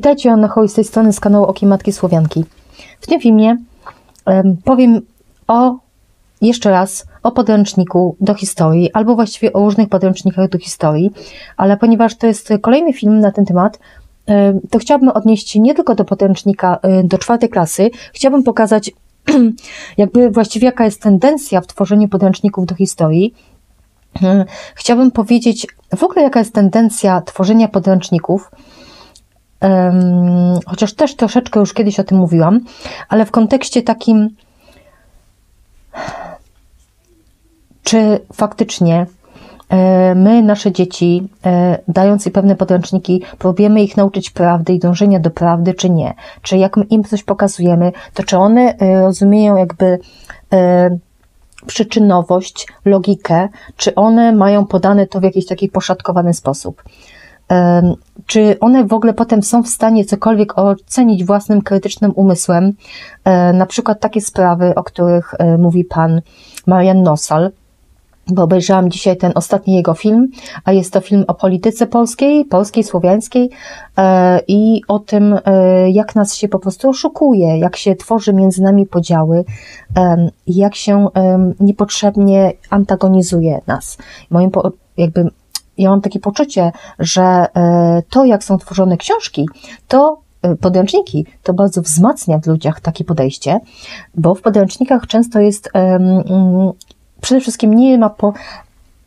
Witajcie, Joanna Hoy z tej strony z kanału Okiem Matki Słowianki. W tym filmie powiem jeszcze raz o podręczniku do historii, albo właściwie o różnych podręcznikach do historii, ale ponieważ to jest kolejny film na ten temat, to chciałabym odnieść się nie tylko do podręcznika do czwartej klasy, chciałabym pokazać jakby właściwie jaka jest tendencja w tworzeniu podręczników do historii. Chciałabym powiedzieć w ogóle jaka jest tendencja tworzenia podręczników, chociaż też troszeczkę już kiedyś o tym mówiłam, ale w kontekście takim, czy faktycznie my, nasze dzieci, dając im pewne podręczniki, próbujemy ich nauczyć prawdy i dążenia do prawdy, czy nie? Czy jak my im coś pokazujemy, to czy one rozumieją jakby przyczynowość, logikę, czy one mają podane to w jakiś taki poszatkowany sposób? Czy one w ogóle potem są w stanie cokolwiek ocenić własnym krytycznym umysłem? Na przykład takie sprawy, o których mówi pan Marian Nosal, bo obejrzałam dzisiaj ten ostatni jego film, a jest to film o polityce polskiej, słowiańskiej i o tym, jak nas się po prostu oszukuje, jak się tworzy między nami podziały, jak się niepotrzebnie antagonizuje nas. Ja mam takie poczucie, że to, jak są tworzone książki, to podręczniki, to bardzo wzmacnia w ludziach takie podejście, bo w podręcznikach często jest przede wszystkim nie ma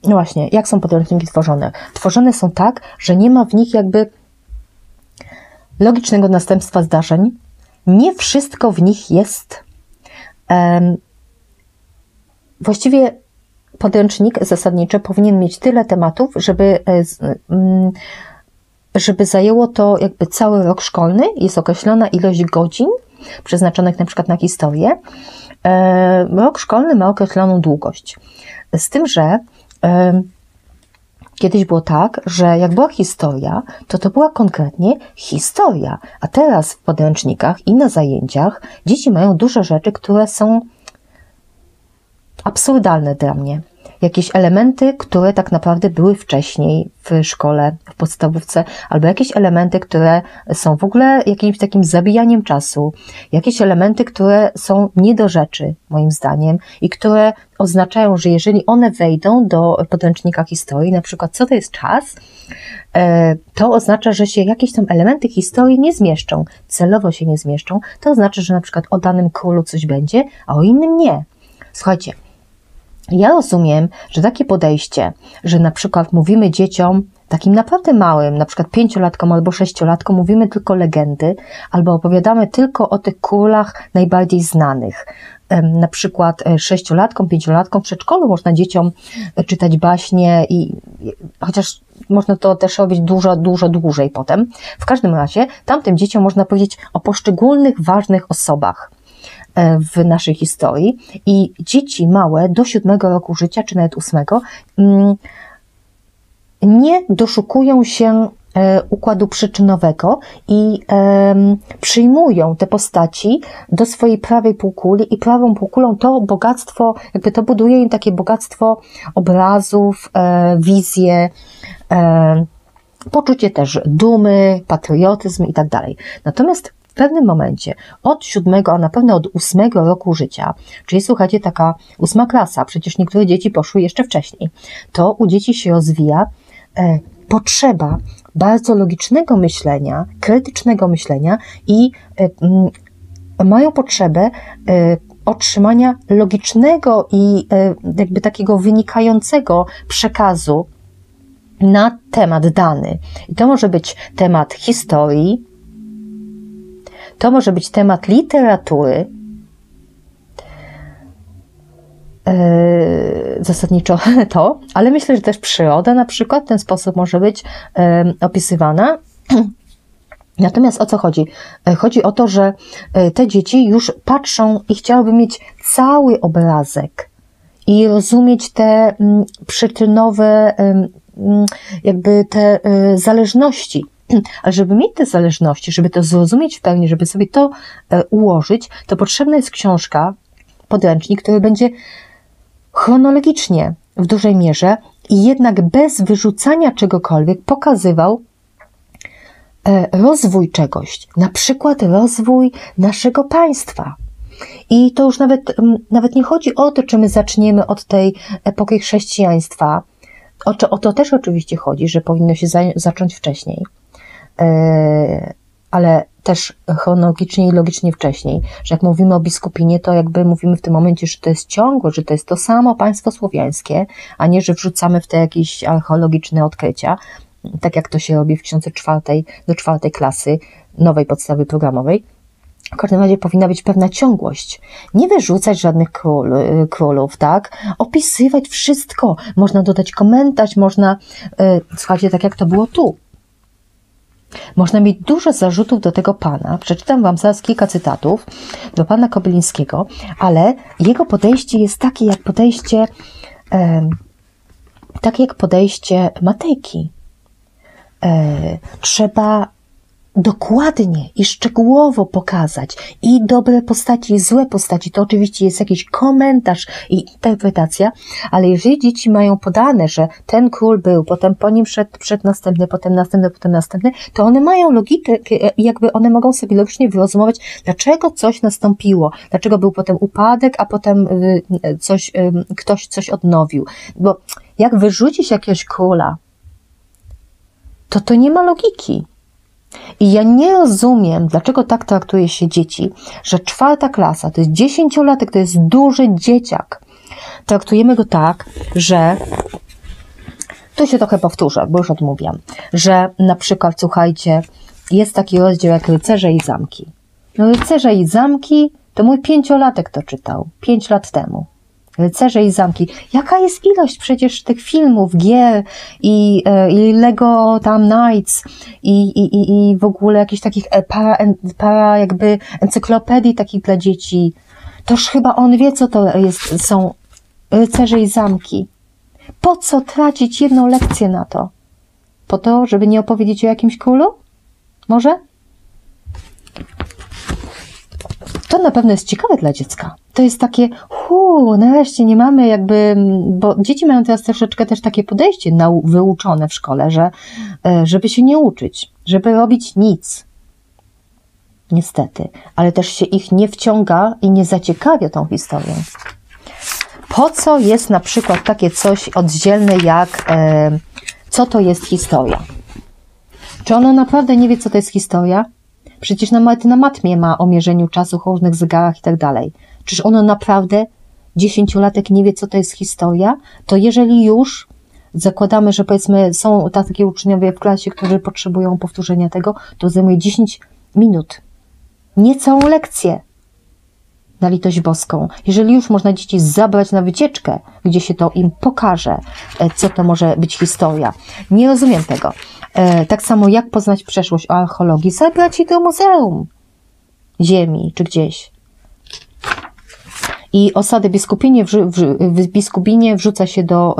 No właśnie, jak są podręczniki tworzone? Tworzone są tak, że nie ma w nich jakby logicznego następstwa zdarzeń. Nie wszystko w nich jest. Właściwie podręcznik zasadniczo powinien mieć tyle tematów, żeby zajęło to jakby cały rok szkolny. Jest określona ilość godzin przeznaczonych na przykład na historię. Rok szkolny ma określoną długość. Z tym, że kiedyś było tak, że jak była historia, to to była konkretnie historia. A teraz w podręcznikach i na zajęciach dzieci mają dużo rzeczy, które są absurdalne dla mnie. Jakieś elementy, które tak naprawdę były wcześniej w szkole, w podstawówce, albo jakieś elementy, które są w ogóle jakimś takim zabijaniem czasu, jakieś elementy, które są nie do rzeczy, moim zdaniem, i które oznaczają, że jeżeli one wejdą do podręcznika historii, na przykład co to jest czas, to oznacza, że się jakieś tam elementy historii nie zmieszczą, celowo się nie zmieszczą, to oznacza, że na przykład o danym królu coś będzie, a o innym nie. Słuchajcie, ja rozumiem, że takie podejście, że na przykład mówimy dzieciom takim naprawdę małym, na przykład 5-latkom albo 6-latkom, mówimy tylko legendy, albo opowiadamy tylko o tych królach najbardziej znanych. Na przykład 6-latkom, 5-latkom w przedszkolu można dzieciom czytać baśnie i chociaż można to też robić dużo dłużej potem. W każdym razie tamtym dzieciom można powiedzieć o poszczególnych ważnych osobach w naszej historii i dzieci małe do 7 roku życia, czy nawet 8, nie doszukują się układu przyczynowego i przyjmują te postaci do swojej prawej półkuli i prawą półkulą to bogactwo, jakby to buduje im takie bogactwo obrazów, wizje, poczucie też dumy, patriotyzm i tak dalej. Natomiast w pewnym momencie, od 7, a na pewno od 8 roku życia, czyli słuchajcie, taka 8. klasa, przecież niektóre dzieci poszły jeszcze wcześniej, to u dzieci się rozwija potrzeba bardzo logicznego myślenia, krytycznego myślenia i mają potrzebę otrzymania logicznego i jakby takiego wynikającego przekazu na temat dany. I to może być temat historii, to może być temat literatury, zasadniczo to, ale myślę, że też przyroda na przykład w ten sposób może być opisywana. Natomiast o co chodzi? Chodzi o to, że te dzieci już patrzą i chciałyby mieć cały obrazek i rozumieć te przyczynowe, jakby te zależności. Ale żeby mieć te zależności, żeby to zrozumieć w pełni, żeby sobie to ułożyć, to potrzebna jest książka, podręcznik, który będzie chronologicznie w dużej mierze i jednak bez wyrzucania czegokolwiek pokazywał rozwój czegoś, na przykład rozwój naszego państwa. I to już nawet nie chodzi o to, czy my zaczniemy od tej epoki chrześcijaństwa. O to też oczywiście chodzi, że powinno się zacząć wcześniej, ale też chronologicznie i logicznie wcześniej, że jak mówimy o biskupinie, to jakby mówimy w tym momencie, że to jest ciągłe, że to jest to samo państwo słowiańskie, a nie, że wrzucamy w te jakieś archeologiczne odkrycia, tak jak to się robi w książce do czwartej klasy nowej podstawy programowej. W każdym razie powinna być pewna ciągłość. Nie wyrzucać żadnych królów, tak? Opisywać wszystko. Można dodać komentarz, można... słuchajcie, tak jak to było tu. Można mieć dużo zarzutów do tego pana. Przeczytam wam zaraz kilka cytatów do pana Kobylińskiego, ale jego podejście jest takie jak podejście Matejki. Trzeba dokładnie i szczegółowo pokazać i dobre postaci, i złe postaci. To oczywiście jest jakiś komentarz i interpretacja, ale jeżeli dzieci mają podane, że ten król był, potem po nim szedł następny, potem następny, to one mają logikę, jakby one mogą sobie logicznie wyrozumować, dlaczego coś nastąpiło, dlaczego był potem upadek, a potem ktoś coś odnowił. Bo jak wyrzucić jakiegoś króla, to nie ma logiki. I ja nie rozumiem, dlaczego tak traktuje się dzieci, że czwarta klasa, to jest 10-latek, to jest duży dzieciak. Traktujemy go tak, że, tu się trochę powtórzę, bo już odmówiam, że na przykład, słuchajcie, jest taki rozdział jak rycerze i zamki. No rycerze i zamki, to mój 5-latek to czytał, 5 lat temu. Rycerze i zamki. Jaka jest ilość przecież tych filmów, gier i Lego tam Knights i w ogóle jakichś takich para jakby encyklopedii takich dla dzieci. Toż chyba on wie, co to jest, są rycerze i zamki. Po co tracić jedną lekcję na to? Po to, żeby nie opowiedzieć o jakimś królu? Może? To na pewno jest ciekawe dla dziecka. To jest takie, nareszcie nie mamy jakby, bo dzieci mają teraz troszeczkę też takie podejście wyuczone w szkole, że żeby się nie uczyć, żeby robić nic. Niestety. Ale też się ich nie wciąga i nie zaciekawia tą historią. Po co jest na przykład takie coś oddzielne jak co to jest historia? Czy ono naprawdę nie wie, co to jest historia? Przecież na matmie ma o mierzeniu czasu, różnych zegarach i tak dalej. Czyż ono naprawdę 10-latek nie wie, co to jest historia? To jeżeli już zakładamy, że powiedzmy są takie uczniowie w klasie, którzy potrzebują powtórzenia tego, to zajmuje 10 minut. Nie całą lekcję. Na litość boską. Jeżeli już można dzieci zabrać na wycieczkę, gdzie się to im pokaże, co to może być historia. Nie rozumiem tego. Tak samo jak poznać przeszłość o archeologii, zabrać i do Muzeum Ziemi, czy gdzieś. I osady Biskupinie, w Biskupinie wrzuca się do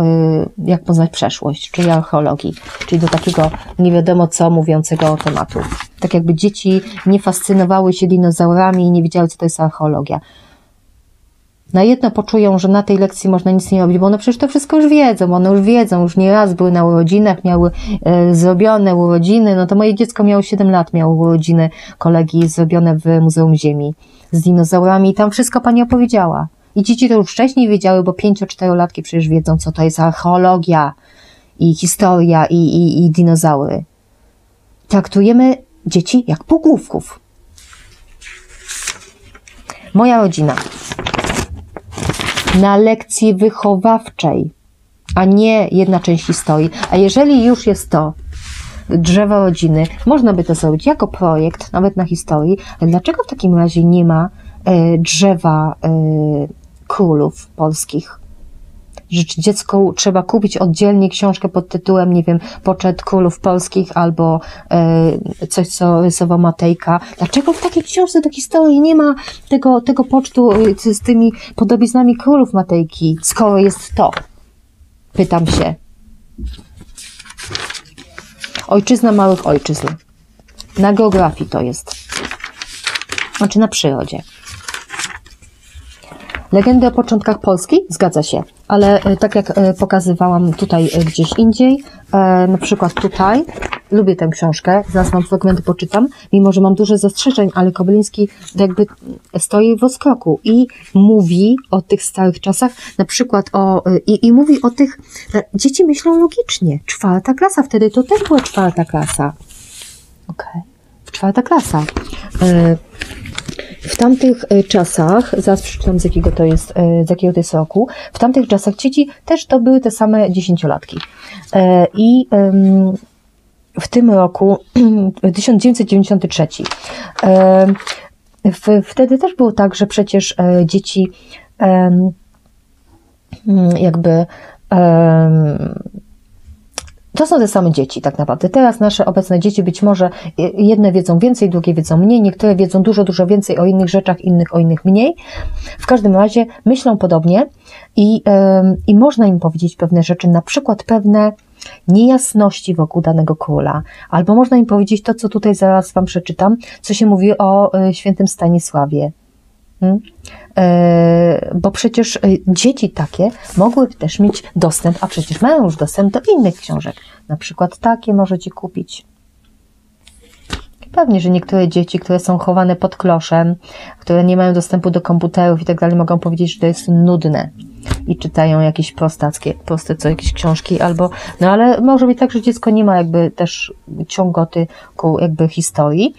jak poznać przeszłość, czyli archeologii, czyli do takiego nie wiadomo co mówiącego tematu. Tak jakby dzieci nie fascynowały się dinozaurami i nie wiedziały, co to jest archeologia. Na jedno poczują, że na tej lekcji można nic nie robić, bo one przecież to wszystko już wiedzą, już nieraz były na urodzinach, miały zrobione urodziny, no to moje dziecko miało 7 lat, miało urodziny kolegi zrobione w Muzeum Ziemi z dinozaurami i tam wszystko pani opowiedziała. I dzieci to już wcześniej wiedziały, bo 5-4-latki przecież wiedzą, co to jest archeologia i historia i dinozaury. Traktujemy dzieci jak półgłówków. Moja rodzina. Na lekcji wychowawczej, a nie jedna część historii. A jeżeli już jest to drzewo rodziny, można by to zrobić jako projekt, nawet na historii, ale dlaczego w takim razie nie ma drzewa królów polskich? Rzecz dziecku trzeba kupić oddzielnie książkę pod tytułem, nie wiem, Poczet Królów Polskich albo coś, co rysował Matejka. Dlaczego w takiej książce do historii nie ma tego pocztu z tymi podobiznami królów Matejki, skoro jest to? Pytam się. Ojczyzna małych ojczyzn. Na geografii to jest. Znaczy na przyrodzie. Legendy o początkach Polski? Zgadza się, ale tak jak pokazywałam tutaj gdzieś indziej, na przykład tutaj, lubię tę książkę, zasnął, fragmenty poczytam, mimo że mam dużo zastrzeżeń, ale Kobyliński jakby stoi w odskroku i mówi o tych starych czasach, na przykład o, i mówi o tych, dzieci myślą logicznie, czwarta klasa, wtedy to też była czwarta klasa. Okej, czwarta klasa. W tamtych czasach, zaraz przeczytam z jakiego to jest roku, w tamtych czasach dzieci też to były te same dziesięciolatki. I w tym roku, 1993, wtedy też było tak, że przecież dzieci jakby... To są te same dzieci tak naprawdę. Teraz nasze obecne dzieci być może jedne wiedzą więcej, drugie wiedzą mniej, niektóre wiedzą dużo, dużo więcej o innych rzeczach, innych o innych mniej. W każdym razie myślą podobnie i można im powiedzieć pewne rzeczy, na przykład pewne niejasności wokół danego króla. Albo można im powiedzieć to, co tutaj zaraz wam przeczytam, co się mówi o świętym Stanisławie. Bo przecież dzieci takie mogłyby też mieć dostęp, a przecież mają już dostęp do innych książek. Na przykład takie możecie kupić. Pewnie, że niektóre dzieci, które są chowane pod kloszem, które nie mają dostępu do komputerów i tak dalej, mogą powiedzieć, że to jest nudne i czytają jakieś jakieś książki albo, no ale może być tak, że dziecko nie ma jakby też ciągoty ku jakby historii,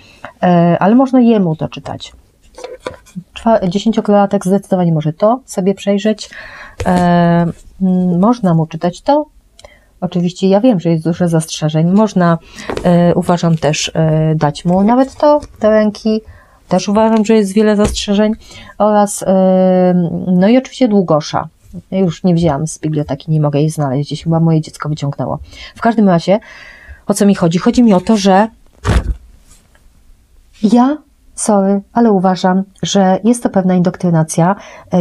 ale można jemu to czytać. Dziesięciolatek zdecydowanie może to sobie przejrzeć. Można mu czytać to. Oczywiście ja wiem, że jest dużo zastrzeżeń. Można, uważam też, dać mu nawet to, te ręki. Też uważam, że jest wiele zastrzeżeń. Oraz, no i oczywiście Długosza. Ja już nie wzięłam z biblioteki, nie mogę jej znaleźć. Gdzieś chyba moje dziecko wyciągnęło. W każdym razie, o co mi chodzi? Chodzi mi o to, że ja... Sorry, ale uważam, że jest to pewna indoktrynacja.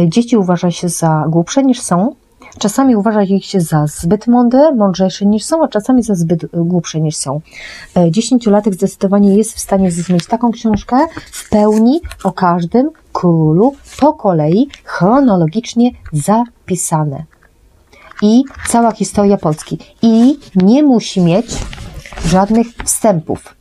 Dzieci uważa się za głupsze niż są. Czasami uważa ich się za zbyt mądre, mądrzejsze niż są, a czasami za zbyt głupsze niż są. Dziesięciolatek zdecydowanie jest w stanie zrozumieć taką książkę w pełni o każdym królu po kolei, chronologicznie zapisane. I cała historia Polski. I nie musi mieć żadnych wstępów.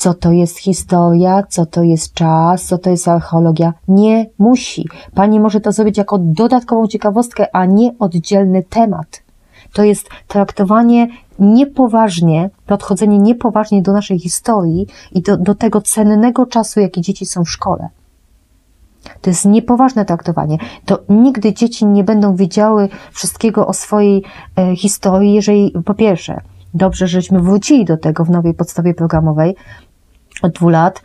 Co to jest historia, co to jest czas, co to jest archeologia. Nie musi. Pani może to zrobić jako dodatkową ciekawostkę, a nie oddzielny temat. To jest traktowanie niepoważnie, podchodzenie niepoważnie do naszej historii i do tego cennego czasu, jaki dzieci są w szkole. To jest niepoważne traktowanie. To nigdy dzieci nie będą wiedziały wszystkiego o swojej historii, jeżeli po pierwsze, dobrze, żeśmy wrócili do tego w nowej podstawie programowej od 2 lat,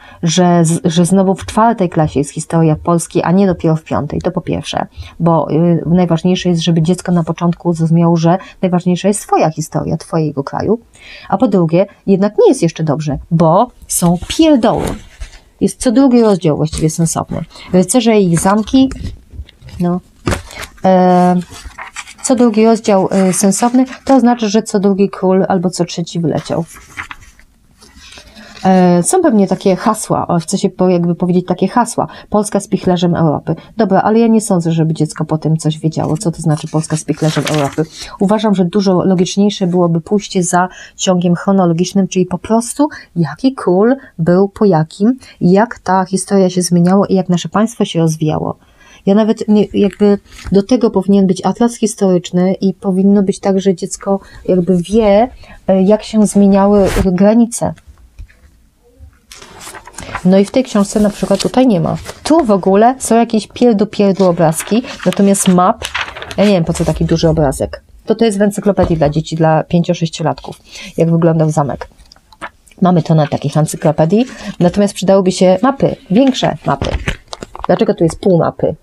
że znowu w 4. klasie jest historia Polski, a nie dopiero w 5. To po pierwsze, bo najważniejsze jest, żeby dziecko na początku zrozumiało, że najważniejsza jest twoja historia, twojego kraju. A po drugie, jednak nie jest jeszcze dobrze, bo są pierdoły. Jest co drugi rozdział właściwie sensowny. Rycerze i ich zamki, no... Co drugi rozdział sensowny, to oznacza, że co drugi król albo co trzeci wyleciał. Są pewnie takie hasła, chcę się jakby powiedzieć takie hasła. Polska z pichlerzem Europy. Dobra, ale ja nie sądzę, żeby dziecko po tym coś wiedziało, co to znaczy Polska z pichlerzem Europy. Uważam, że dużo logiczniejsze byłoby pójście za ciągiem chronologicznym, czyli po prostu jaki król był po jakim, jak ta historia się zmieniała i jak nasze państwo się rozwijało. Ja nawet nie, jakby do tego powinien być atlas historyczny i powinno być tak, że dziecko jakby wie, jak się zmieniały granice. No i w tej książce na przykład tutaj nie ma. Tu w ogóle są jakieś pierdu obrazki, natomiast map, ja nie wiem po co taki duży obrazek. To jest w encyklopedii dla dzieci, dla 5-6-latków, jak wyglądał zamek. Mamy to na takich encyklopedii, natomiast przydałyby się mapy, większe mapy. Dlaczego tu jest pół mapy?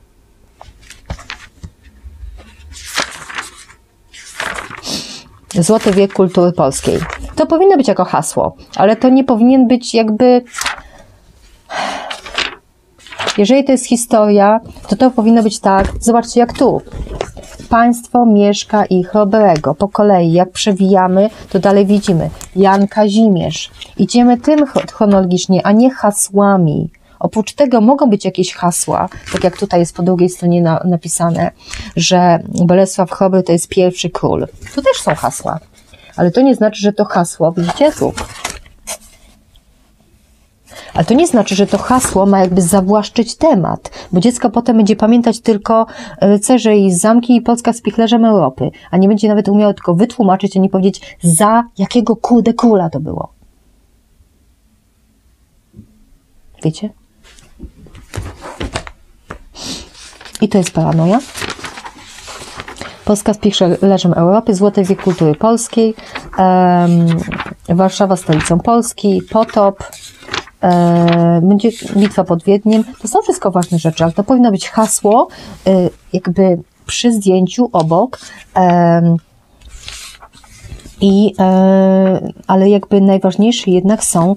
Złoty wiek kultury polskiej. To powinno być jako hasło, ale to nie powinien być jakby... Jeżeli to jest historia, to powinno być tak, zobaczcie jak tu. Państwo Mieszka i Chrobrego. Po kolei, jak przewijamy, to dalej widzimy. Jan Kazimierz. Idziemy tym chronologicznie, a nie hasłami. Oprócz tego mogą być jakieś hasła, tak jak tutaj jest po drugiej stronie napisane, że Bolesław Chrobry to jest pierwszy król. Tu też są hasła. Ale to nie znaczy, że to hasło, widzicie tu? Ale to nie znaczy, że to hasło ma jakby zawłaszczyć temat, bo dziecko potem będzie pamiętać tylko rycerze i zamki i Polska z pichlerzem Europy, a nie będzie nawet umiało tylko wytłumaczyć, a nie powiedzieć, za jakiego kurde króla to było. Wiecie? I to jest paranoja. Polska z pichlerzem Europy, złoty wiek kultury polskiej, Warszawa stolicą Polski, potop, będzie bitwa pod Wiedniem. To są wszystko ważne rzeczy, ale to powinno być hasło jakby przy zdjęciu obok, ale jakby najważniejsze jednak są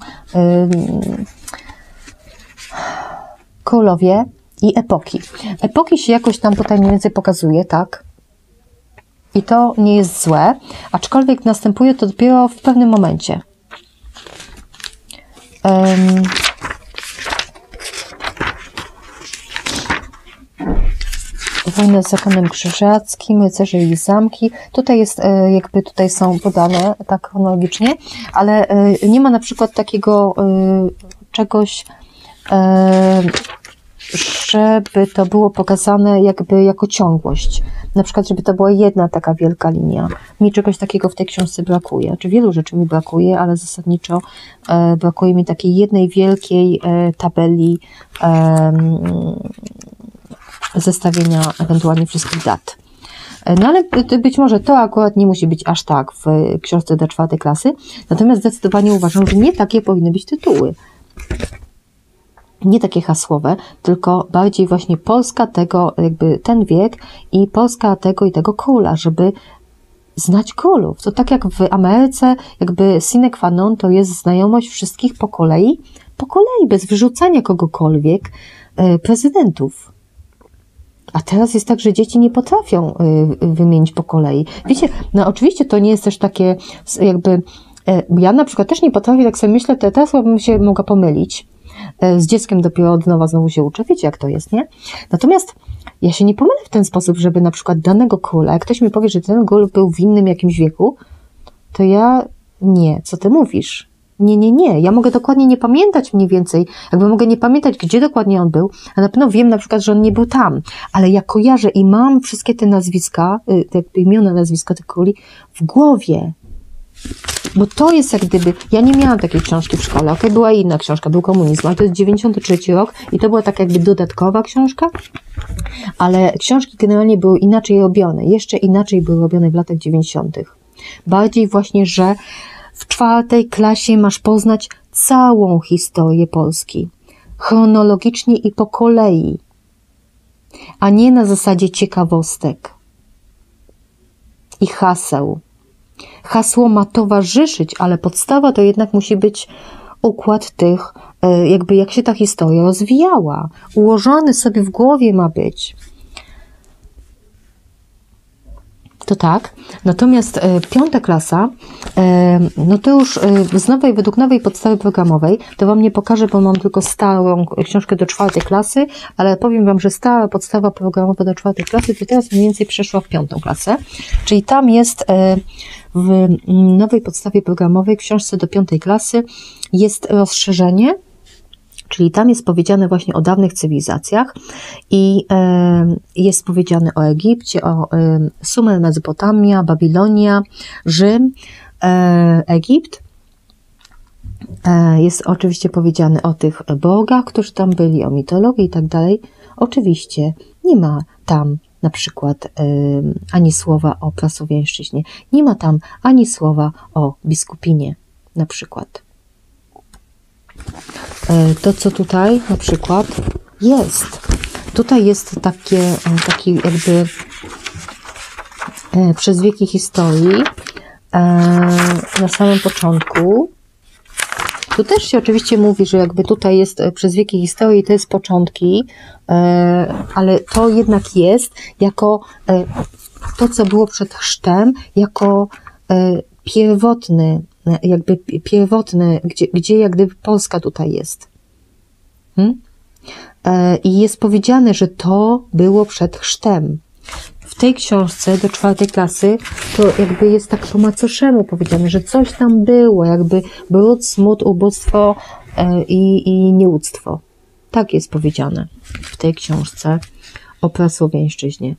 królowie i epoki. Epoki się jakoś tam tutaj mniej więcej pokazuje, tak? I to nie jest złe, aczkolwiek następuje to dopiero w pewnym momencie. Wojna z zakonem krzyżackim, rycerze i zamki. Tutaj jest, jakby tutaj są podane tak chronologicznie, ale nie ma na przykład takiego czegoś, żeby to było pokazane jakby jako ciągłość. Na przykład, żeby to była jedna taka wielka linia. Mi czegoś takiego w tej książce brakuje. Znaczy wielu rzeczy mi brakuje, ale zasadniczo brakuje mi takiej jednej wielkiej tabeli zestawienia ewentualnie wszystkich dat. No ale być może to akurat nie musi być aż tak w książce do czwartej klasy. Natomiast zdecydowanie uważam, że nie takie powinny być tytuły. Nie takie hasłowe, tylko bardziej właśnie Polska tego, jakby ten wiek i Polska tego i tego króla, żeby znać królów. To tak jak w Ameryce, jakby sine qua non to jest znajomość wszystkich po kolei, bez wyrzucania kogokolwiek prezydentów. A teraz jest tak, że dzieci nie potrafią wymienić po kolei. Wiecie, no oczywiście to nie jest też takie jakby, ja na przykład też nie potrafię, tak sobie myślę, teraz bym się mogła pomylić. Z dzieckiem dopiero od nowa znowu się uczę. Wiecie, jak to jest, nie? Natomiast ja się nie pomylę w ten sposób, żeby na przykład danego króla, jak ktoś mi powie, że ten król był w innym jakimś wieku, to ja nie. Co ty mówisz? Nie, nie, nie. Ja mogę dokładnie nie pamiętać mniej więcej. Jakby mogę nie pamiętać, gdzie dokładnie on był, a na pewno wiem na przykład, że on nie był tam. Ale ja kojarzę i mam wszystkie te nazwiska, te imiona, nazwiska tych króli w głowie. Bo to jest jak gdyby, ja nie miałam takiej książki w szkole, okej, była inna książka, był komunizm, ale to jest 93 rok i to była tak jakby dodatkowa książka, ale książki generalnie były inaczej robione, jeszcze inaczej były robione w latach 90. Bardziej właśnie, że w czwartej klasie masz poznać całą historię Polski, chronologicznie i po kolei, a nie na zasadzie ciekawostek i haseł. Hasło ma towarzyszyć, ale podstawa to jednak musi być układ tych, jakby jak się ta historia rozwijała. Ułożony sobie w głowie ma być. To tak. Natomiast piąta klasa, no to już z nowej, według nowej podstawy programowej, to Wam nie pokażę, bo mam tylko starą książkę do czwartej klasy, ale powiem Wam, że stała podstawa programowa do czwartej klasy to teraz mniej więcej przeszła w piątą klasę. Czyli tam jest w nowej podstawie programowej, w książce do piątej klasy jest rozszerzenie, czyli tam jest powiedziane właśnie o dawnych cywilizacjach i jest powiedziane o Egipcie, o Sumer, Mezopotamia, Babilonia, Rzym, Egipt. Jest oczywiście powiedziane o tych bogach, którzy tam byli, o mitologii i tak dalej. Oczywiście nie ma tam na przykład ani słowa o prasowiańszczyźnie, nie ma tam ani słowa o Biskupinie na przykład. To, co tutaj na przykład jest. Tutaj jest taki jakby przez wieki historii na samym początku. Tu też się oczywiście mówi, że jakby tutaj jest przez wieki historii, to jest początki, ale to jednak jest jako to, co było przed chrztem, jako pierwotny, gdzie jak gdyby Polska tutaj jest. I jest powiedziane, że to było przed chrztem. w tej książce do czwartej klasy to jakby jest tak po macoszemu powiedziane, że coś tam było, jakby brud, smut, ubóstwo i nieuctwo. Tak jest powiedziane w tej książce o prasłowiańszczyźnie.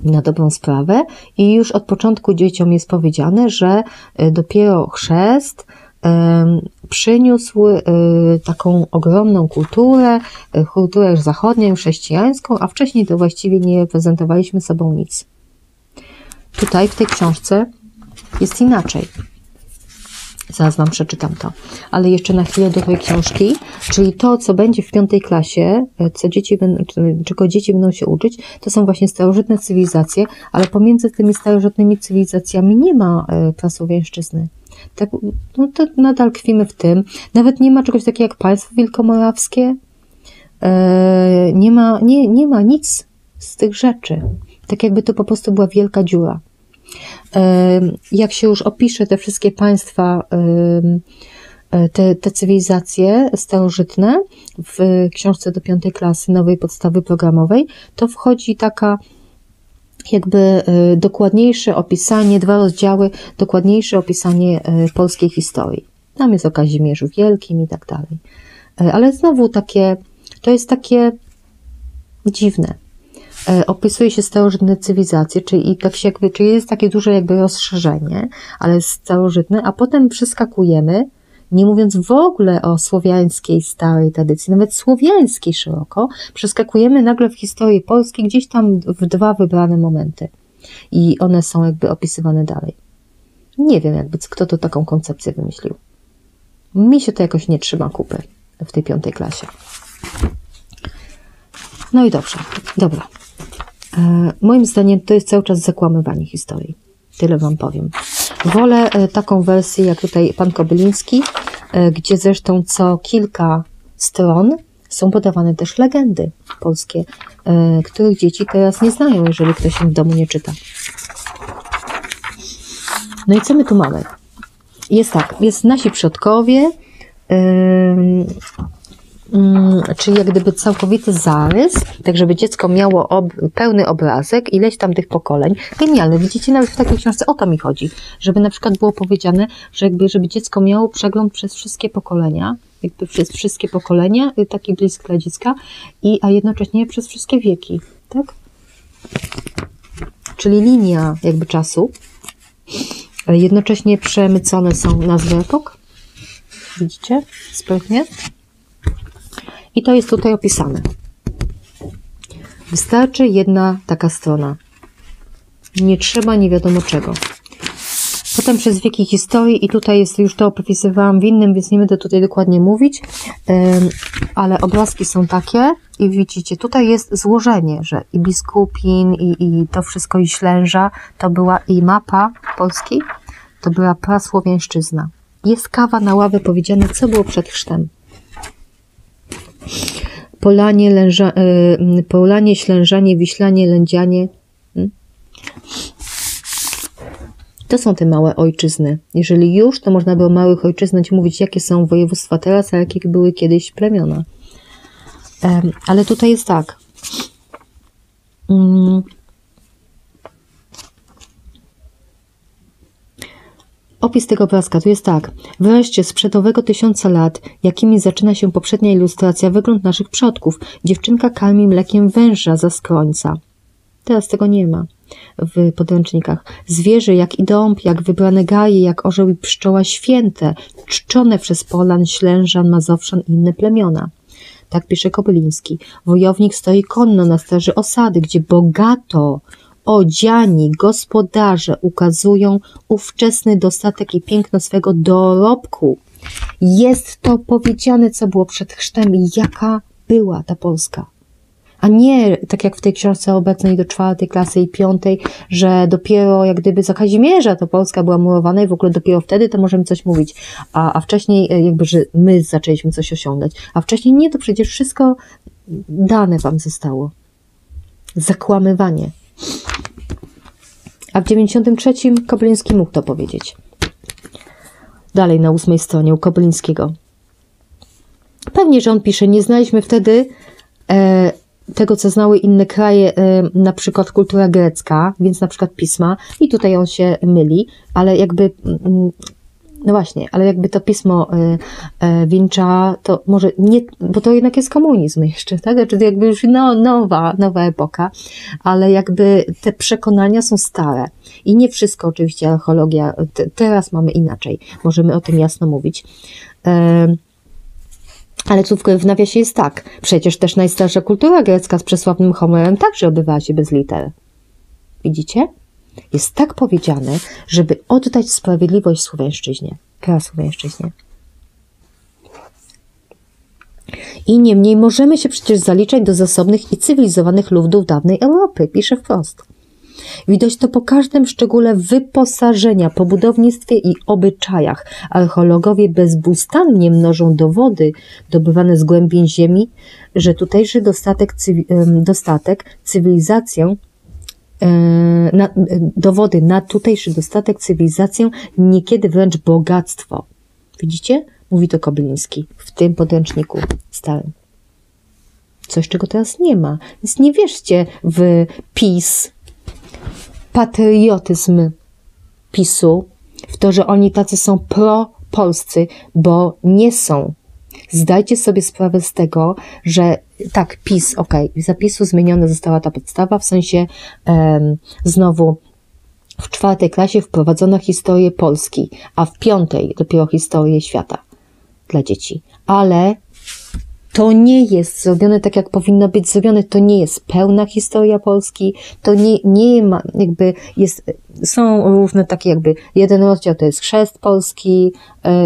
Na dobrą sprawę i już od początku dzieciom jest powiedziane, że dopiero chrzest przyniósł taką ogromną kulturę, kulturę zachodnią, chrześcijańską, a wcześniej to właściwie nie reprezentowaliśmy sobą nic. Tutaj w tej książce jest inaczej. Zaraz Wam przeczytam to. Ale jeszcze na chwilę do tej książki, czyli to, co będzie w piątej klasie, czego dzieci będą się uczyć, to są właśnie starożytne cywilizacje, ale pomiędzy tymi starożytnymi cywilizacjami nie ma prasłowiańszczyzny. Tak, no to nadal tkwimy w tym. Nawet nie ma czegoś takiego jak państwo wielkomorawskie. Nie ma nic z tych rzeczy. Tak jakby to po prostu była wielka dziura. Jak się już opisze te wszystkie państwa, te cywilizacje starożytne w książce do 5 klasy nowej podstawy programowej, to wchodzi taka jakby dokładniejsze opisanie, 2 rozdziały, dokładniejsze opisanie polskiej historii. Tam jest o Kazimierzu Wielkim i tak dalej. Ale znowu takie, to jest takie dziwne. Opisuje się starożytne cywilizacje, czyli, tak się jakby, czyli jest takie duże jakby rozszerzenie, ale starożytne, a potem przeskakujemy, nie mówiąc w ogóle o słowiańskiej starej tradycji, nawet słowiańskiej szeroko, przeskakujemy nagle w historii Polski gdzieś tam w 2 wybrane momenty i one są jakby opisywane dalej. Nie wiem jakby, kto to taką koncepcję wymyślił. Mi się to jakoś nie trzyma kupy w tej 5 klasie. No i dobrze, dobra. Moim zdaniem to jest cały czas zakłamywanie historii. Tyle Wam powiem. Wolę taką wersję jak tutaj pan Kobyliński, gdzie zresztą co kilka stron są podawane też legendy polskie, których dzieci teraz nie znają, jeżeli ktoś im w domu nie czyta. No i co my tu mamy? Jest tak, jest nasi przodkowie, czyli jak gdyby całkowity zarys, tak żeby dziecko miało pełny obrazek, ileś tam tych pokoleń. Genialne, widzicie, nawet w takiej książce o to mi chodzi, żeby na przykład było powiedziane, że jakby, żeby dziecko miało przegląd przez wszystkie pokolenia, jakby przez wszystkie pokolenia, taki bliski dla dziecka, a jednocześnie przez wszystkie wieki, tak? Czyli linia jakby czasu, jednocześnie przemycone są nazwy epok, widzicie, sprytnie. I to jest tutaj opisane. Wystarczy jedna taka strona. Nie trzeba nie wiadomo czego. Potem przez wieki historii i tutaj jest, już to opisywałam w innym, więc nie będę tutaj dokładnie mówić, ale obrazki są takie i widzicie, tutaj jest złożenie, że i Biskupin, i to wszystko, i Ślęża, to była i mapa Polski, to była prasłowiańszczyzna. Jest kawa na ławę powiedziane, co było przed chrztem. Polanie, Polanie, Ślężanie, Wiślanie, Lędzianie. To są te małe ojczyzny. Jeżeli już, to można by o małych ojczyznach mówić, jakie są województwa teraz, a jakie były kiedyś plemiona. Ale tutaj jest tak. Opis tego obrazka, tu jest tak. Wreszcie sprzed owego 1000 lat, jakimi zaczyna się poprzednia ilustracja, wygląd naszych przodków. Dziewczynka karmi mlekiem węża za skrońca. Teraz tego nie ma w podręcznikach. Zwierzę jak i dąb, jak wybrane gaje, jak orzeł i pszczoła święte, czczone przez Polan, Ślężan, Mazowszan i inne plemiona. Tak pisze Kobyliński. Wojownik stoi konno na straży osady, gdzie bogato odziani gospodarze ukazują ówczesny dostatek i piękno swego dorobku. Jest to powiedziane, co było przed chrztem i jaka była ta Polska. A nie tak jak w tej książce obecnej do 4 klasy i 5, że dopiero jak gdyby za Kazimierza to Polska była murowana i w ogóle dopiero wtedy to możemy coś mówić. A wcześniej jakby, że my zaczęliśmy coś osiągać. A wcześniej nie, to przecież wszystko dane wam zostało. Zakłamywanie. A w 93 Kobyliński mógł to powiedzieć. Dalej na 8 stronie u Kobylińskiego. Pewnie, że on pisze, nie znaliśmy wtedy tego, co znały inne kraje, na przykład kultura grecka, więc na przykład pisma, i tutaj on się myli, ale jakby, no właśnie, ale jakby to pismo wieńcza, to może nie, bo to jednak jest komunizm jeszcze, tak? Znaczy jakby już nowa epoka, ale jakby te przekonania są stare. I nie wszystko oczywiście archeologia, teraz mamy inaczej, możemy o tym jasno mówić. Ale cóż, w nawiasie jest tak, przecież też najstarsza kultura grecka z przesławnym Homerem także odbywała się bez liter. Widzicie? Jest tak powiedziane, żeby oddać sprawiedliwość słowiańszczyźnie, prasłowiańszczyźnie. I niemniej możemy się przecież zaliczać do zasobnych i cywilizowanych ludów dawnej Europy, pisze wprost. Widać to po każdym szczególe wyposażenia, po budownictwie i obyczajach. Archeologowie bezbóstanie mnożą dowody dobywane z głębin ziemi, że tutejszy dowody na tutejszy dostatek, cywilizację, niekiedy wręcz bogactwo. Widzicie? Mówi to Kobyliński w tym podręczniku starym. Coś, czego teraz nie ma. Więc nie wierzcie w PiS, patriotyzm PiSu, w to, że oni tacy są propolscy, bo nie są. Zdajcie sobie sprawę z tego, że tak, PiS, okej, w zapisu zmieniona została ta podstawa, w sensie znowu w 4. klasie wprowadzono historię Polski, a w 5. dopiero historię świata dla dzieci. Ale to nie jest zrobione tak, jak powinno być zrobione, to nie jest pełna historia Polski, to nie ma, jakby jest, są różne takie jakby, jeden rozdział to jest chrzest Polski,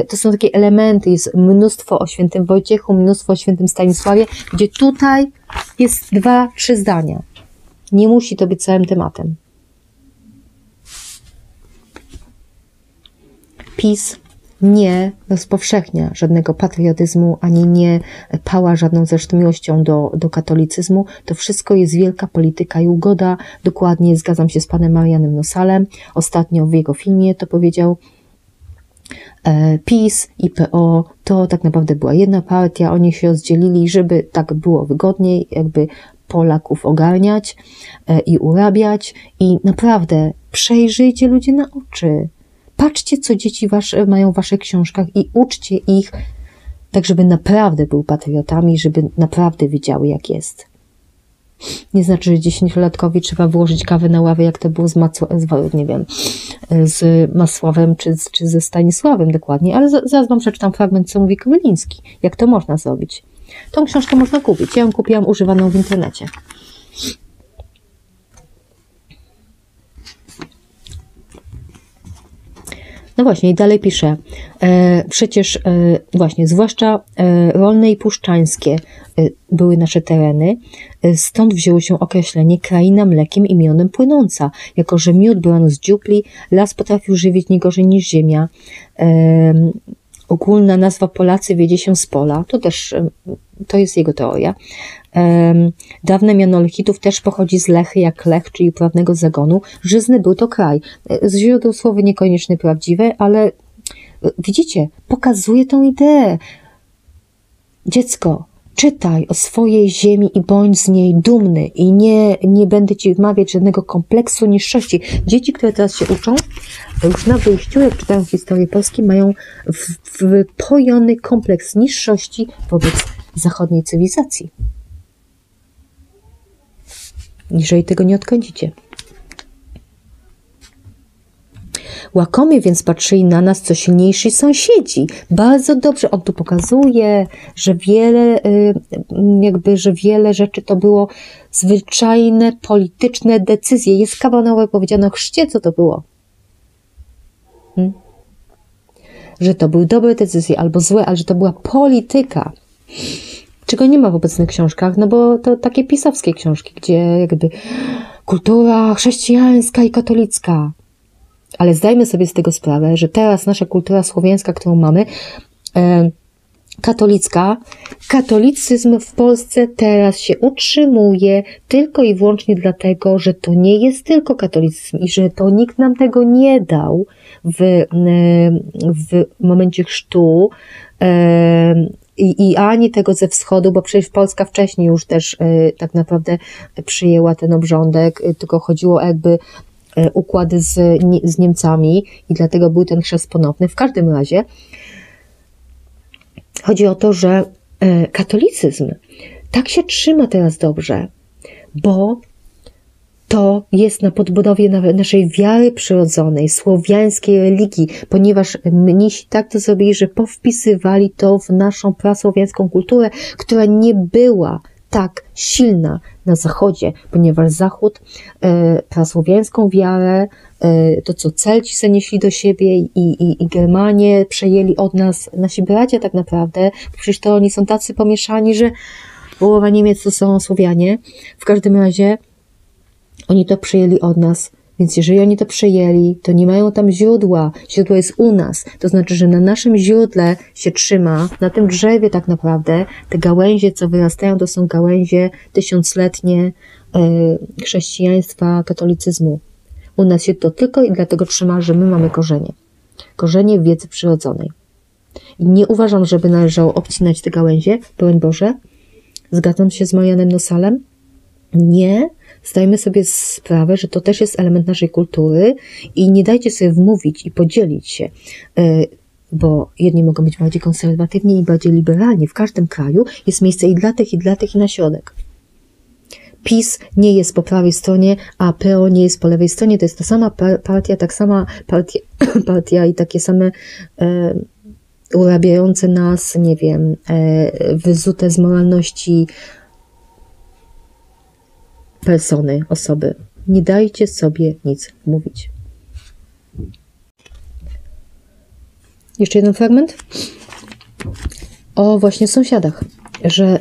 to są takie elementy, jest mnóstwo o świętym Wojciechu, mnóstwo o świętym Stanisławie, gdzie tutaj jest 2-3 zdania. Nie musi to być całym tematem. PiS nie rozpowszechnia żadnego patriotyzmu, ani nie pała żadną zresztą miłością do katolicyzmu. To wszystko jest wielka polityka i ugoda. Dokładnie zgadzam się z panem Marianem Nosalem. Ostatnio w jego filmie to powiedział. PiS i PO to tak naprawdę była jedna partia. Oni się rozdzielili, żeby tak było wygodniej, jakby Polaków ogarniać i urabiać. I naprawdę przejrzyjcie ludzie na oczy. Patrzcie, co dzieci mają w waszych książkach i uczcie ich tak, żeby naprawdę były patriotami, żeby naprawdę wiedziały, jak jest. Nie znaczy, że 10-latkowi trzeba wyłożyć kawę na ławę, jak to było z Masławem czy ze Stanisławem dokładnie, ale zaraz wam przeczytam fragment, co mówi Kobyliński, jak to można zrobić. Tą książkę można kupić, ja ją kupiłam używaną w internecie. No właśnie, i dalej pisze, przecież właśnie, zwłaszcza rolne i puszczańskie były nasze tereny, stąd wzięło się określenie kraina mlekiem i mionem płynąca, jako że miód brano z dziupli, las potrafił żywić nie gorzej niż ziemia, ogólna nazwa Polacy wiedzie się z pola, to też, to jest jego teoria. Dawne miano Lechitów też pochodzi z Lechy, jak Lech, czyli prawnego zagonu. Żyzny był to kraj. Z źródeł słowy niekoniecznie prawdziwe, ale widzicie, pokazuje tą ideę. Dziecko, czytaj o swojej ziemi i bądź z niej dumny i nie będę ci wmawiać żadnego kompleksu niższości. Dzieci, które teraz się uczą, już na wyjściu, jak czytają historię Polski, mają wpojony kompleks niższości wobec zachodniej cywilizacji. Jeżeli tego nie odkręcicie. Łakomie więc patrzyli na nas co silniejsi sąsiedzi. Bardzo dobrze on tu pokazuje, że wiele rzeczy to było zwyczajne, polityczne decyzje. Jest kawał powiedziane o chrzcie, co to było. Że to były dobre decyzje albo złe, ale że to była polityka. Czego nie ma w obecnych książkach, no bo to takie pisowskie książki, gdzie jakby kultura chrześcijańska i katolicka. Ale zdajmy sobie z tego sprawę, że teraz nasza kultura słowiańska, którą mamy, katolicka, katolicyzm w Polsce teraz się utrzymuje tylko i wyłącznie dlatego, że to nie jest tylko katolicyzm i że to nikt nam tego nie dał w momencie chrztu, i ani tego ze wschodu, bo przecież Polska wcześniej już też tak naprawdę przyjęła ten obrządek, tylko chodziło jakby układy z Niemcami i dlatego był ten chrzest ponowny. W każdym razie chodzi o to, że katolicyzm tak się trzyma teraz dobrze, bo to jest na podbudowie naszej wiary przyrodzonej, słowiańskiej religii, ponieważ mnisi tak to zrobili, że powpisywali to w naszą prasłowiańską kulturę, która nie była tak silna na Zachodzie, ponieważ Zachód prasłowiańską wiarę, to co Celci zanieśli do siebie i Germanie przejęli od nas, nasi bracia tak naprawdę, przecież to oni są tacy pomieszani, że połowa Niemiec to są Słowianie, w każdym razie oni to przyjęli od nas, więc jeżeli oni to przyjęli, to nie mają tam źródła. Źródło jest u nas. To znaczy, że na naszym źródle się trzyma, na tym drzewie tak naprawdę, te gałęzie, co wyrastają, to są gałęzie tysiącletnie chrześcijaństwa, katolicyzmu. U nas się to tylko i dlatego trzyma, że my mamy korzenie. Korzenie wiedzy przyrodzonej. I nie uważam, żeby należało obcinać te gałęzie, broń Boże. Zgadzam się z Marianem Nosalem. Nie. Zdajmy sobie sprawę, że to też jest element naszej kultury i nie dajcie sobie wmówić i podzielić się, bo jedni mogą być bardziej konserwatywni i bardziej liberalni. W każdym kraju jest miejsce i dla tych, i na środek. PiS nie jest po prawej stronie, a PO nie jest po lewej stronie. To jest ta sama partia, tak sama partia i takie same urabiające nas, nie wiem, wyzute z moralności persony, osoby. Nie dajcie sobie nic mówić. Jeszcze jeden fragment o właśnie sąsiadach, że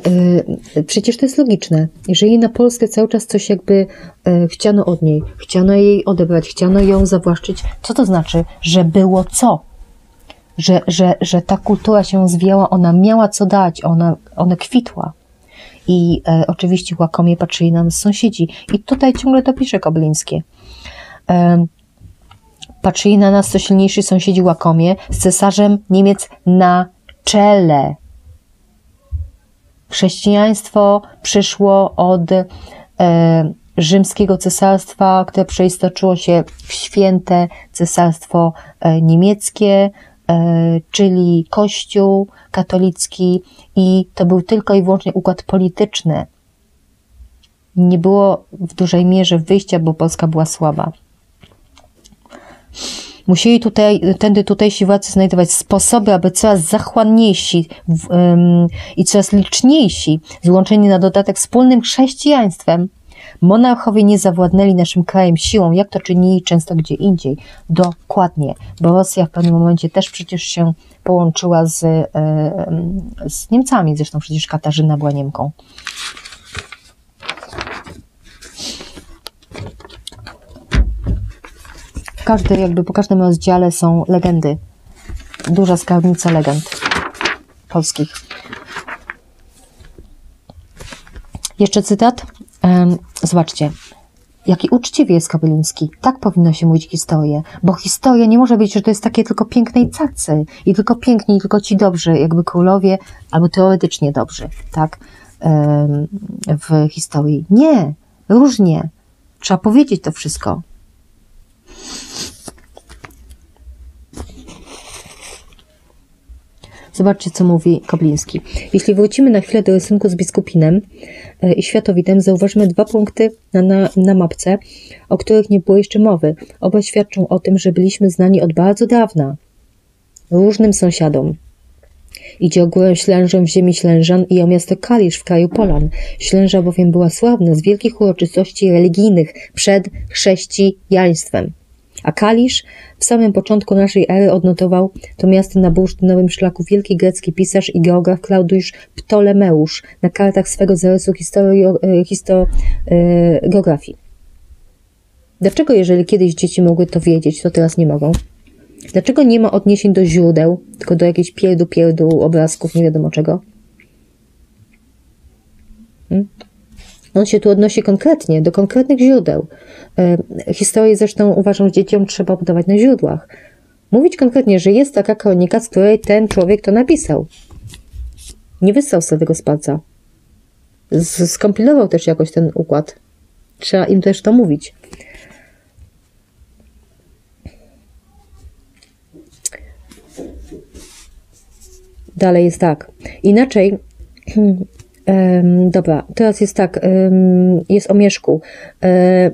przecież to jest logiczne. Jeżeli na Polskę cały czas coś jakby chciano od niej, chciano jej odebrać, chciano ją zawłaszczyć, co to znaczy, że było co? Że ta kultura się rozwijała, ona miała co dać, ona kwitła. I oczywiście łakomie patrzyli nam sąsiedzi. I tutaj ciągle to pisze Kobyliński. Patrzyli na nas co silniejsi sąsiedzi łakomie, z cesarzem Niemiec na czele. Chrześcijaństwo przyszło od rzymskiego cesarstwa, które przeistoczyło się w święte cesarstwo niemieckie, czyli Kościół katolicki, i to był tylko i wyłącznie układ polityczny. Nie było w dużej mierze wyjścia, bo Polska była słaba. Musieli tutejsi władcy znajdować sposoby, aby coraz zachłanniejsi i coraz liczniejsi, złączeni na dodatek wspólnym chrześcijaństwem, monarchowie nie zawładnęli naszym krajem siłą, jak to czynili często gdzie indziej. Dokładnie, bo Rosja w pewnym momencie też przecież się połączyła z Niemcami, zresztą przecież Katarzyna była Niemką. Każdy, jakby po każdym rozdziale są legendy. Duża skarbnica legend polskich. Jeszcze cytat. Zobaczcie, jaki uczciwy jest Kobyliński. Tak powinno się mówić historię, bo historia nie może być, że to jest takie tylko pięknej cacy i tylko piękni, i tylko ci dobrzy, jakby królowie, albo teoretycznie dobrzy, tak, w historii. Nie, różnie. Trzeba powiedzieć to wszystko. Zobaczcie, co mówi Kobyliński. Jeśli wrócimy na chwilę do rysunku z Biskupinem i Światowidem, zauważymy dwa punkty na mapce, o których nie było jeszcze mowy. Oba świadczą o tym, że byliśmy znani od bardzo dawna różnym sąsiadom. Idzie o górę Ślężą w ziemi Ślężan i o miasto Kalisz w kraju Polan. Ślęża bowiem była sławna z wielkich uroczystości religijnych przed chrześcijaństwem. A Kalisz w samym początku naszej ery odnotował to miasto na Bursztynowym Szlaku wielki grecki pisarz i geograf Klaudiusz Ptolemeusz na kartach swego zarysu historii geografii. Dlaczego, jeżeli kiedyś dzieci mogły to wiedzieć, to teraz nie mogą? Dlaczego nie ma odniesień do źródeł, tylko do jakichś pierdu obrazków, nie wiadomo czego? On się tu odnosi konkretnie, do konkretnych źródeł. Historię zresztą uważam, że dzieciom trzeba budować na źródłach. Mówić konkretnie, że jest taka kronika, z której ten człowiek to napisał. nie wyssał z tego spaca. Skompilował też jakoś ten układ. Trzeba im też to mówić. Dalej jest tak. Inaczej... Dobra, teraz jest tak, jest o Mieszku.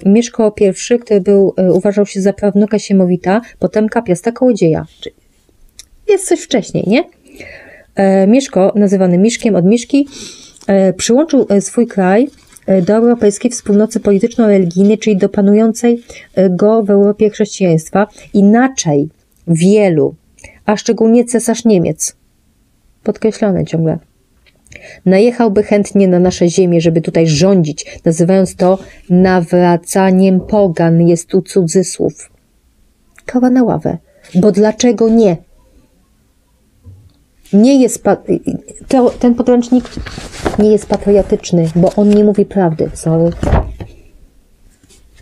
Mieszko I, który był, uważał się za prawnuka Siemowita, potemka Piasta Kołodzieja. Jest coś wcześniej, nie? Mieszko, nazywany Miszkiem od Miszki, przyłączył swój kraj do europejskiej wspólnocy polityczno-religijnej, czyli do panującej go w Europie chrześcijaństwa. Inaczej wielu, a szczególnie cesarz Niemiec, podkreślane ciągle, najechałby chętnie na nasze ziemię, żeby tutaj rządzić, nazywając to nawracaniem pogan, jest tu cudzysłów. Kawa na ławę. Bo dlaczego nie? Nie jest ten podręcznik nie jest patriotyczny, bo on nie mówi prawdy. Sorry.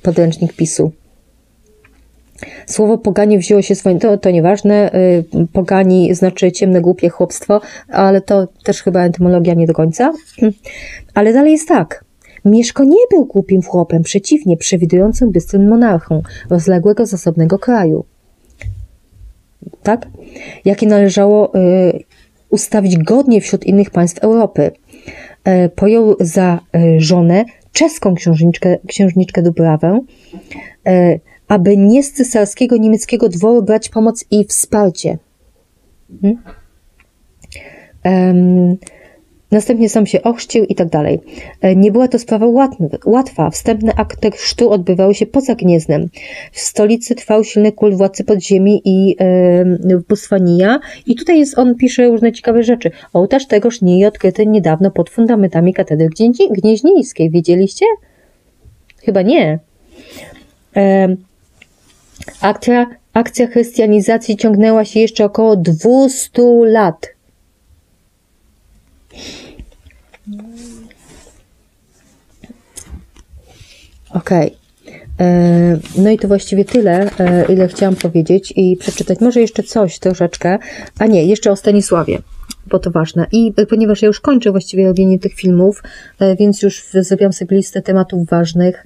Podręcznik PiS-u. Słowo poganie wzięło się swoim... To nieważne. Pogani znaczy ciemne, głupie chłopstwo, ale to też chyba etymologia nie do końca. Ale dalej jest tak. Mieszko nie był głupim chłopem, przeciwnie, przewidującym bystrym monarchą rozległego, zasobnego kraju. Tak? Jakie należało ustawić godnie wśród innych państw Europy. Pojął za żonę czeską księżniczkę Dubrawę, aby nie z cesarskiego niemieckiego dworu brać pomoc i wsparcie. Następnie sam się ochrzcił i tak dalej. Nie była to sprawa łatwa. Wstępne akty chrztu odbywały się poza Gnieznem. W stolicy trwał silny kult władcy podziemi i bóstwa Nija. I tutaj jest, on pisze różne ciekawe rzeczy. Ołtarz tegoż Nij odkryty niedawno pod fundamentami katedry gnieźnieńskiej. Widzieliście? Chyba nie. Akcja chrystianizacji ciągnęła się jeszcze około 200 lat. Okej. No i to właściwie tyle, ile chciałam powiedzieć i przeczytać. Może jeszcze coś troszeczkę. A nie, jeszcze o Stanisławie, bo to ważne. I ponieważ ja już kończę właściwie robienie tych filmów, więc już zrobiłam sobie listę tematów ważnych.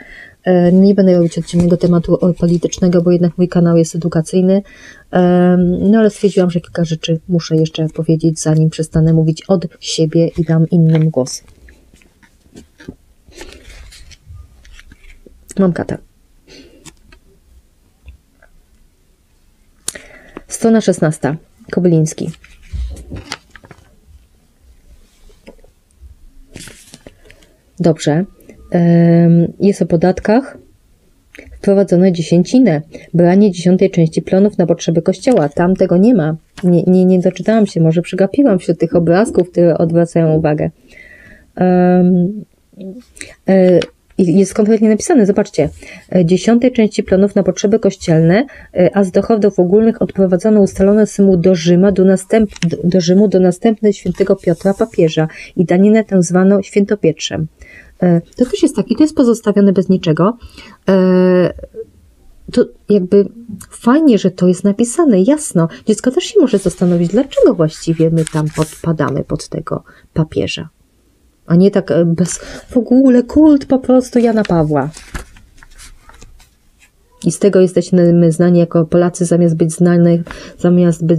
Nie będę robić oddzielnego tematu politycznego, bo jednak mój kanał jest edukacyjny. No ale stwierdziłam, że kilka rzeczy muszę jeszcze powiedzieć, zanim przestanę mówić od siebie i dam innym głos. Mam kata. Strona 16. Kobyliński. Dobrze. Jest o podatkach. Wprowadzono dziesięcinę, branie 10. części plonów na potrzeby kościoła. Tam tego nie ma. Nie doczytałam się, może przegapiłam wśród tych obrazków, które odwracają uwagę. Jest konkretnie napisane, zobaczcie. 10. części plonów na potrzeby kościelne, a z dochodów ogólnych odprowadzono ustalone sumy do Rzymu do następnego świętego Piotra papieża i daninę tę zwano świętopieczem. To też jest taki, to jest pozostawione bez niczego. To jakby fajnie, że to jest napisane, jasno. Dziecko też się może zastanowić, dlaczego właściwie my tam podpadamy pod tego papieża. A nie tak bez, w ogóle kult po prostu Jana Pawła. I z tego jesteśmy znani jako Polacy, zamiast być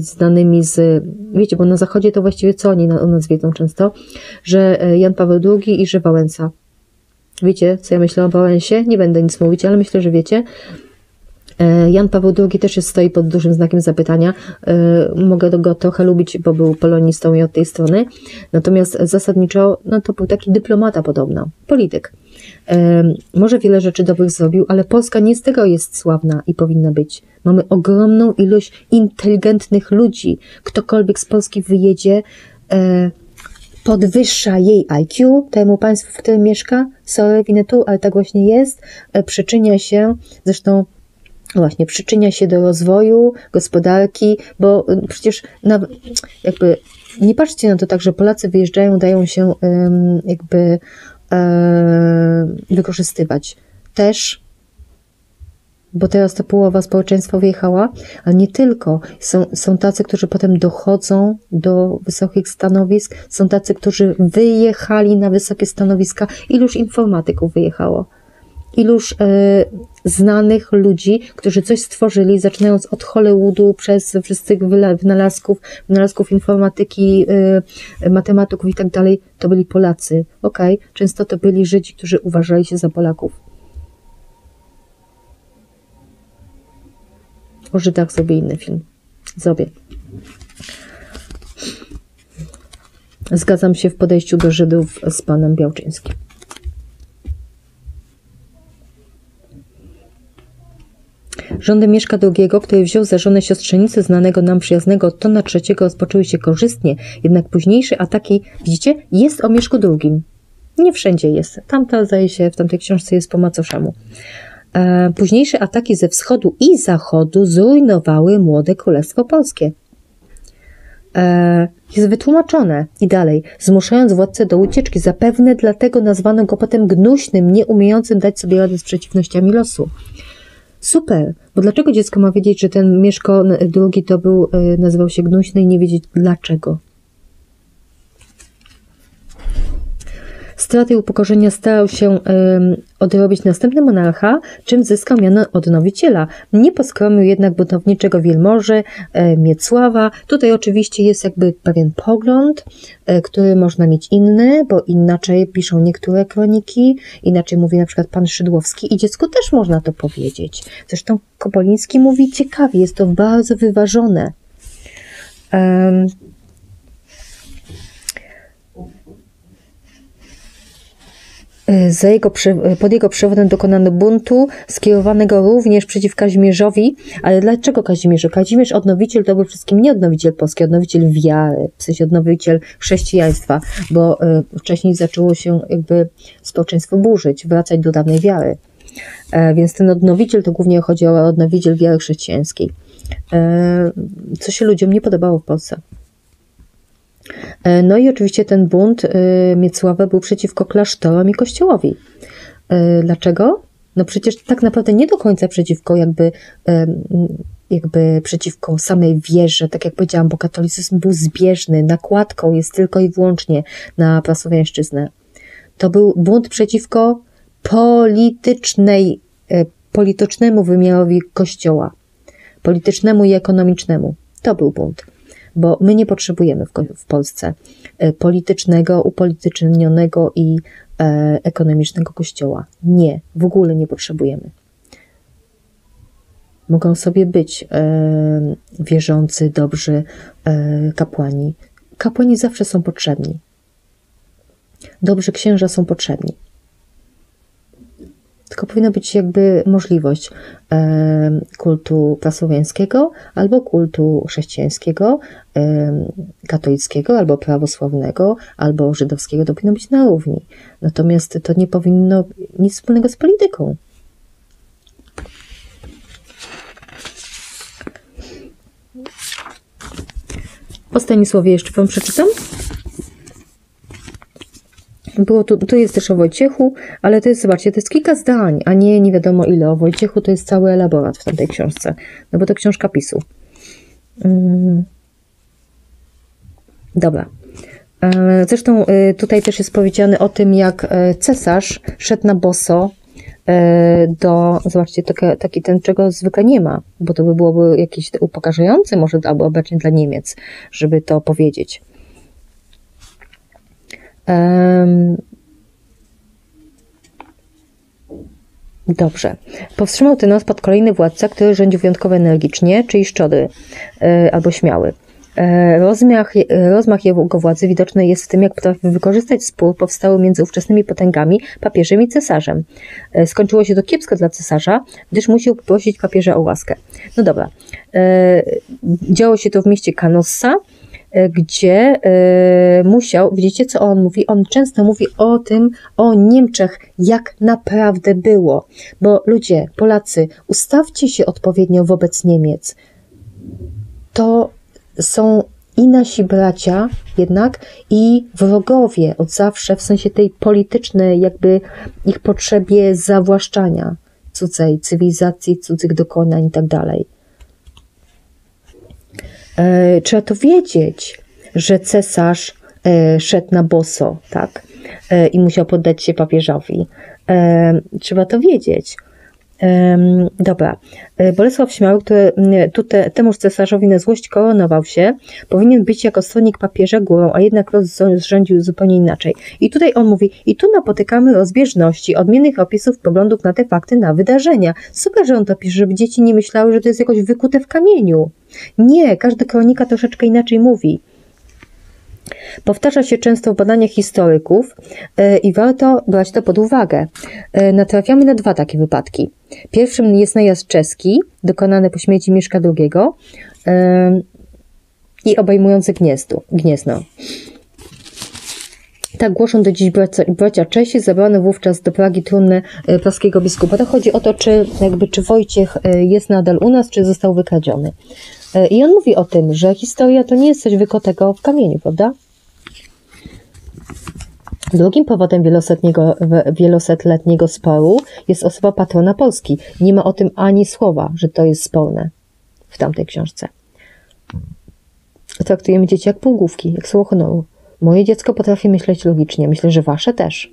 znanymi z... Wiecie, bo na Zachodzie to właściwie co oni o nas wiedzą często? Że Jan Paweł II i że Wałęsa. Wiecie, co ja myślę o Wałęsie? Nie będę nic mówić, ale myślę, że wiecie. Jan Paweł II też stoi pod dużym znakiem zapytania. Mogę go trochę lubić, bo był polonistą i od tej strony. Natomiast zasadniczo no to był taki dyplomata podobno, polityk. Może wiele rzeczy dobrych zrobił, ale Polska nie z tego jest sławna i powinna być. Mamy ogromną ilość inteligentnych ludzi. Ktokolwiek z Polski wyjedzie, podwyższa jej IQ temu państwu, w którym mieszka. Sorry, winę tu, ale tak właśnie jest. Przyczynia się, zresztą właśnie, przyczynia się do rozwoju gospodarki, bo przecież jakby nie patrzcie na to tak, że Polacy wyjeżdżają, dają się jakby wykorzystywać. Też bo teraz ta połowa społeczeństwa wyjechała, ale nie tylko. Są tacy, którzy potem dochodzą do wysokich stanowisk, są tacy, którzy wyjechali na wysokie stanowiska. Iluż informatyków wyjechało? Iluż znanych ludzi, którzy coś stworzyli, zaczynając od Hollywoodu, przez wszystkich wynalazków informatyki, matematyków i tak dalej, to byli Polacy. Okej, często to byli Żydzi, którzy uważali się za Polaków. O Żydach zrobię inny film. Zrobię. Zgadzam się w podejściu do Żydów z panem Białczyńskim. Rządy Mieszka II, który wziął za żonę siostrzenicę znanego nam przyjaznego Otona III, rozpoczęły się korzystnie, jednak późniejsze ataki, widzicie, jest o Mieszku II. Nie wszędzie jest. Tamta, zdaje się, w tamtej książce jest po macoszemu. Późniejsze ataki ze wschodu i zachodu zrujnowały młode Królestwo Polskie. Jest wytłumaczone i dalej, zmuszając władcę do ucieczki, zapewne dlatego nazwano go potem gnuśnym, nieumiejącym dać sobie radę z przeciwnościami losu. Super, bo dlaczego dziecko ma wiedzieć, że ten Mieszko II to był, nazywał się gnuśny i nie wiedzieć dlaczego? Straty upokorzenia starał się odrobić następny monarcha, czym zyskał miano odnowiciela. Nie poskromił jednak budowniczego wielmoży Mieczysława. Tutaj oczywiście jest jakby pewien pogląd, który można mieć inny, bo inaczej piszą niektóre kroniki, inaczej mówi na przykład pan Szydłowski i dziecku też można to powiedzieć. Zresztą Kobyliński mówi ciekawie, jest to bardzo wyważone. Pod jego przewodem dokonano buntu, skierowanego również przeciw Kazimierzowi. Ale dlaczego Kazimierzu? Kazimierz odnowiciel to był wszystkim nie odnowiciel Polski, odnowiciel wiary, w sensie odnowiciel chrześcijaństwa, bo wcześniej zaczęło się jakby społeczeństwo burzyć, wracać do dawnej wiary. Więc ten odnowiciel to głównie chodzi o odnowiciel wiary chrześcijańskiej, co się ludziom nie podobało w Polsce. No i oczywiście ten bunt Mieczysława był przeciwko klasztorom i kościołowi. Dlaczego? No przecież tak naprawdę nie do końca przeciwko jakby przeciwko samej wierze, tak jak powiedziałam, bo katolicyzm był zbieżny, nakładką jest tylko i wyłącznie na prasowiańszczyznę. To był bunt przeciwko politycznemu wymiarowi kościoła, politycznemu i ekonomicznemu. To był bunt. Bo my nie potrzebujemy w Polsce politycznego, upolitycznionego i ekonomicznego kościoła. Nie, w ogóle nie potrzebujemy. Mogą sobie być wierzący, dobrzy kapłani. Kapłani zawsze są potrzebni. Dobrzy księża są potrzebni. Tylko powinna być jakby możliwość kultu prasowiańskiego albo kultu chrześcijańskiego, katolickiego, albo prawosławnego, albo żydowskiego. To powinno być na równi. Natomiast to nie powinno nic wspólnego z polityką. O Stanisławie jeszcze wam przeczytam. Było tu jest też o Wojciechu, ale to jest, zobaczcie, to jest kilka zdań, a nie wiadomo ile o Wojciechu, to jest cały elaborat w tamtej książce, no bo to książka PiS-u. Dobra. Zresztą tutaj też jest powiedziane o tym, jak cesarz szedł na boso do, zobaczcie, taki ten, czego zwykle nie ma, bo to by byłoby jakieś upokarzające może albo obecnie dla Niemiec, żeby to powiedzieć. Dobrze. Powstrzymał ten odpad kolejny władca, który rządził wyjątkowo energicznie, czyli Szczodry albo Śmiały. Rozmach jego władzy widoczny jest w tym, jak potrafił wykorzystać spór powstały między ówczesnymi potęgami, papieżem i cesarzem. Skończyło się to kiepsko dla cesarza, gdyż musiał prosić papieża o łaskę. No dobra. Działo się to w mieście Kanossa, gdzie musiał, widzicie co on mówi? On często mówi o tym, o Niemczech, jak naprawdę było. Bo ludzie, Polacy, ustawcie się odpowiednio wobec Niemiec. To są i nasi bracia jednak, i wrogowie od zawsze, w sensie tej politycznej jakby ich potrzebie zawłaszczania. cudzej cywilizacji, cudzych dokonań itd. Trzeba to wiedzieć, że cesarz szedł na boso, tak? I musiał poddać się papieżowi. Trzeba to wiedzieć. Dobra. Bolesław Śmiały, który temuż cesarzowi na złość koronował się, powinien być jako stronnik papieża górą, a jednak los rządził zupełnie inaczej. I tutaj on mówi, i tu napotykamy rozbieżności, odmiennych opisów, poglądów na te fakty, na wydarzenia. Super, że on to pisze, żeby dzieci nie myślały, że to jest jakoś wykute w kamieniu. Nie, każdy kronika troszeczkę inaczej mówi. Powtarza się często w badaniach historyków i warto brać to pod uwagę. Natrafiamy na dwa takie wypadki. Pierwszym jest najazd czeski, dokonany po śmierci Mieszka II i obejmujący Gniezno. Tak głoszą do dziś bracia Czesi, zabrano wówczas do Pragi trumnę praskiego biskupa. To chodzi o to, czy Wojciech jest nadal u nas, czy został wykradziony. I on mówi o tym, że historia to nie jest coś wykutego w kamieniu, prawda? Drugim powodem wielosetletniego sporu jest osoba patrona Polski. Nie ma o tym ani słowa, że to jest sporne w tamtej książce. Traktujemy dzieci jak półgłówki, jak słowo honoru. Moje dziecko potrafi myśleć logicznie. Myślę, że wasze też.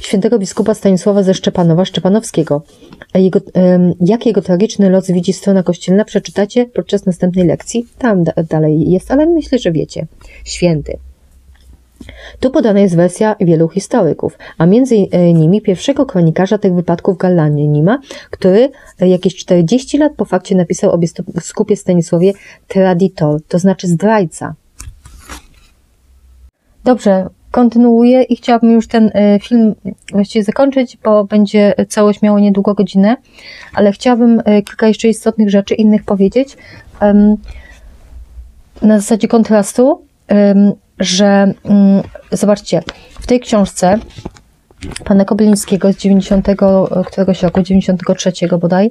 Świętego biskupa Stanisława ze Szczepanowa Szczepanowskiego. Jak jego tragiczny los widzi strona kościelna, przeczytacie podczas następnej lekcji. Tam dalej jest, ale myślę, że wiecie. Święty. Tu podana jest wersja wielu historyków, a między nimi pierwszego kronikarza tych wypadków Gallanima, który jakieś 40 lat po fakcie napisał o biskupie Stanisławie traditor, to znaczy zdrajca. Dobrze, kontynuuję i chciałabym już ten film właściwie zakończyć, bo będzie całość miało niedługo godzinę, ale chciałabym kilka jeszcze istotnych rzeczy innych powiedzieć na zasadzie kontrastu, że zobaczcie, w tej książce pana Kobylińskiego z 93 bodaj,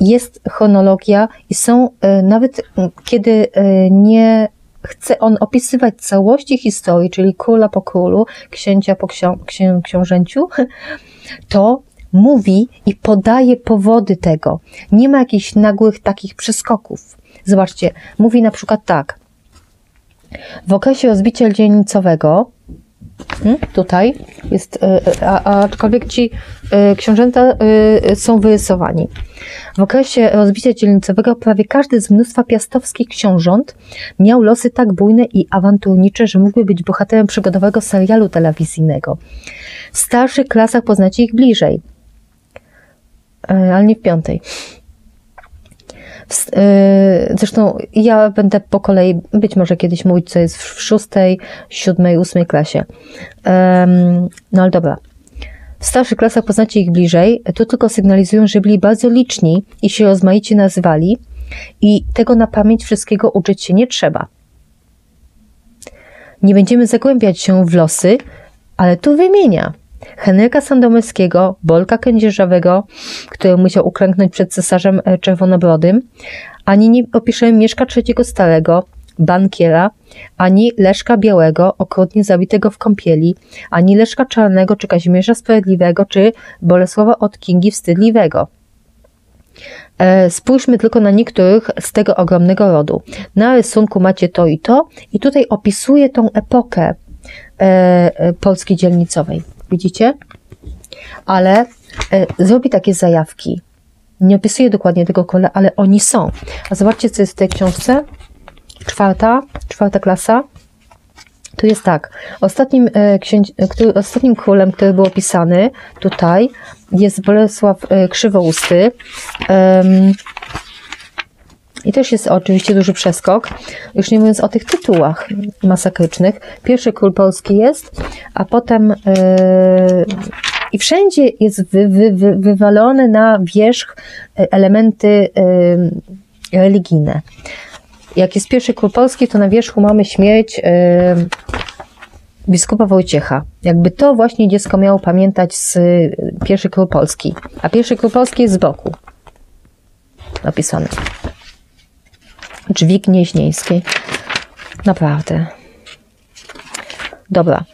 jest chronologia i są nawet kiedy nie chce on opisywać całości historii, czyli króla po królu, księcia po książęciu, to mówi i podaje powody tego. Nie ma jakichś nagłych takich przeskoków. Zobaczcie, mówi na przykład tak. W okresie rozbicia dzielnicowego, tutaj jest, aczkolwiek ci książęta są wyrysowani. W okresie rozbicia dzielnicowego prawie każdy z mnóstwa piastowskich książąt miał losy tak bujne i awanturnicze, że mógłby być bohaterem przygodowego serialu telewizyjnego. W starszych klasach poznacie ich bliżej, ale nie w piątej. Zresztą ja będę po kolei, być może kiedyś mówić, co jest w 6., 7., 8. klasie. No ale dobra. W starszych klasach poznacie ich bliżej. Tu tylko sygnalizują, że byli bardzo liczni i się rozmaicie nazywali. I tego na pamięć wszystkiego uczyć się nie trzeba. Nie będziemy zagłębiać się w losy, ale tu wymienia Henryka Sandomierskiego, Bolka Kędzierzawego, który musiał uklęknąć przed cesarzem Czerwonobrodym, ani nie opiszę Mieszka III Starego, bankiera, ani Leszka Białego, okrutnie zabitego w kąpieli, ani Leszka Czarnego, czy Kazimierza Sprawiedliwego, czy Bolesława Łokietka Wstydliwego. Spójrzmy tylko na niektórych z tego ogromnego rodu. Na rysunku macie to i to, i tutaj opisuję tą epokę Polski dzielnicowej. Widzicie? Ale zrobi takie zajawki. Nie opisuję dokładnie tego kola, ale oni są. A zobaczcie, co jest w tej książce. Czwarta klasa. Tu jest tak. Ostatnim królem, który był opisany tutaj, jest Bolesław Krzywousty. I też jest oczywiście duży przeskok, już nie mówiąc o tych tytułach masakrycznych. Pierwszy król Polski jest, a potem i wszędzie jest wywalone na wierzch elementy religijne. Jak jest pierwszy król Polski, to na wierzchu mamy śmierć biskupa Wojciecha. Jakby to właśnie dziecko miało pamiętać z pierwszy król Polski. A pierwszy król Polski jest z boku opisany. Drzwi gnieźnieńskiej. Naprawdę. Dobra.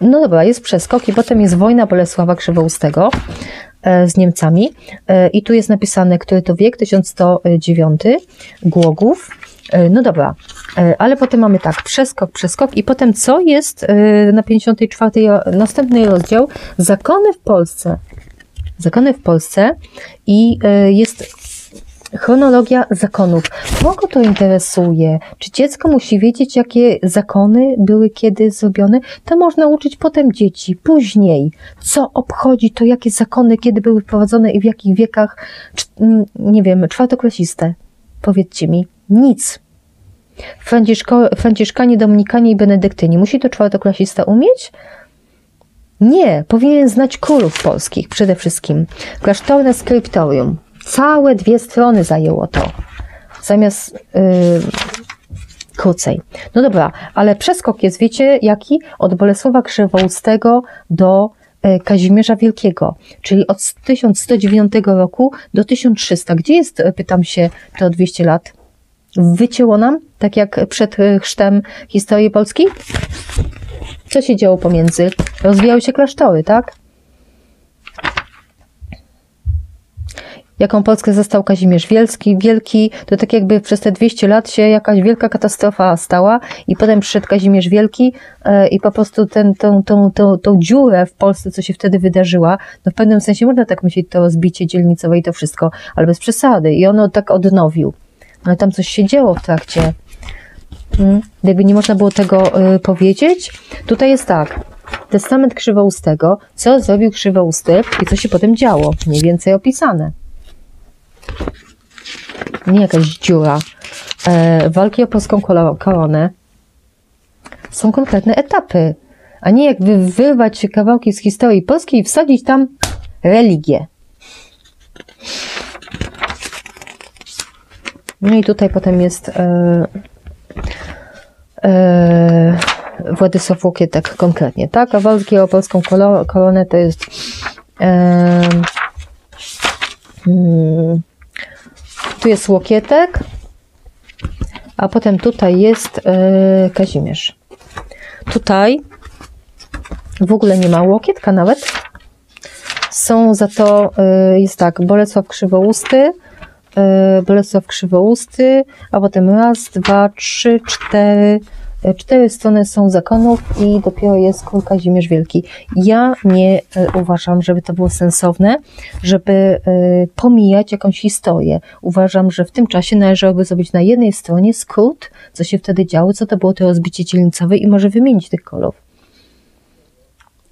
No dobra, jest przeskok i potem jest wojna Bolesława Krzywoustego z Niemcami. I tu jest napisane, który to wiek, 1109, Głogów. No dobra, ale potem mamy tak, przeskok i potem co jest na 54, następny rozdział, zakony w Polsce i jest chronologia zakonów. Kogo to interesuje? Czy dziecko musi wiedzieć, jakie zakony były kiedy zrobione? To można uczyć potem dzieci, później. Co obchodzi to, jakie zakony, kiedy były wprowadzone i w jakich wiekach, nie wiem, czwartoklasiste? Powiedzcie mi. Nic. Franciszkanie, Dominikanie i Benedyktyni. Musi to czwartoklasista umieć? Nie. Powinien znać królów polskich przede wszystkim. Klasztorne skryptorium. Całe 2 strony zajęło to. Zamiast krócej. No dobra, ale przeskok jest, wiecie, jaki? Od Bolesława Krzywoustego do Kazimierza Wielkiego, czyli od 1109 roku do 1300. Gdzie jest, pytam się, to 200 lat? Wycięło nam, tak jak przed chrztem, historii Polski? Co się działo pomiędzy? Rozwijały się klasztory, tak? Jaką Polskę zastał Kazimierz Wielki, to tak jakby przez te 200 lat się jakaś wielka katastrofa stała i potem przyszedł Kazimierz Wielki i po prostu tą dziurę w Polsce, co się wtedy wydarzyła, no w pewnym sensie można tak myśleć, to zbicie dzielnicowe i to wszystko, ale bez przesady. I ono tak odnowił. Ale tam coś się działo w trakcie. Jakby nie można było tego powiedzieć. Tutaj jest tak. Testament Krzywoustego. Co zrobił Krzywousty i co się potem działo. Mniej więcej opisane. Nie jakaś dziura. Walki o polską koronę. Są konkretne etapy. A nie jakby wyrwać kawałki z historii polskiej i wsadzić tam religię. No i tutaj potem jest Władysław Łokietek konkretnie, tak? A walki o polską koronę to jest tu jest Łokietek, a potem tutaj jest Kazimierz. Tutaj w ogóle nie ma Łokietka nawet. Są za to, jest tak, Bolesław Krzywousty, a potem raz, dwa, trzy, cztery. 4 strony są zakonów i dopiero jest król Kazimierz Wielki. Ja nie uważam, żeby to było sensowne, żeby pomijać jakąś historię. Uważam, że w tym czasie należałoby zrobić na jednej stronie skrót, co się wtedy działo, co to było to rozbicie dzielnicowe i może wymienić tych królów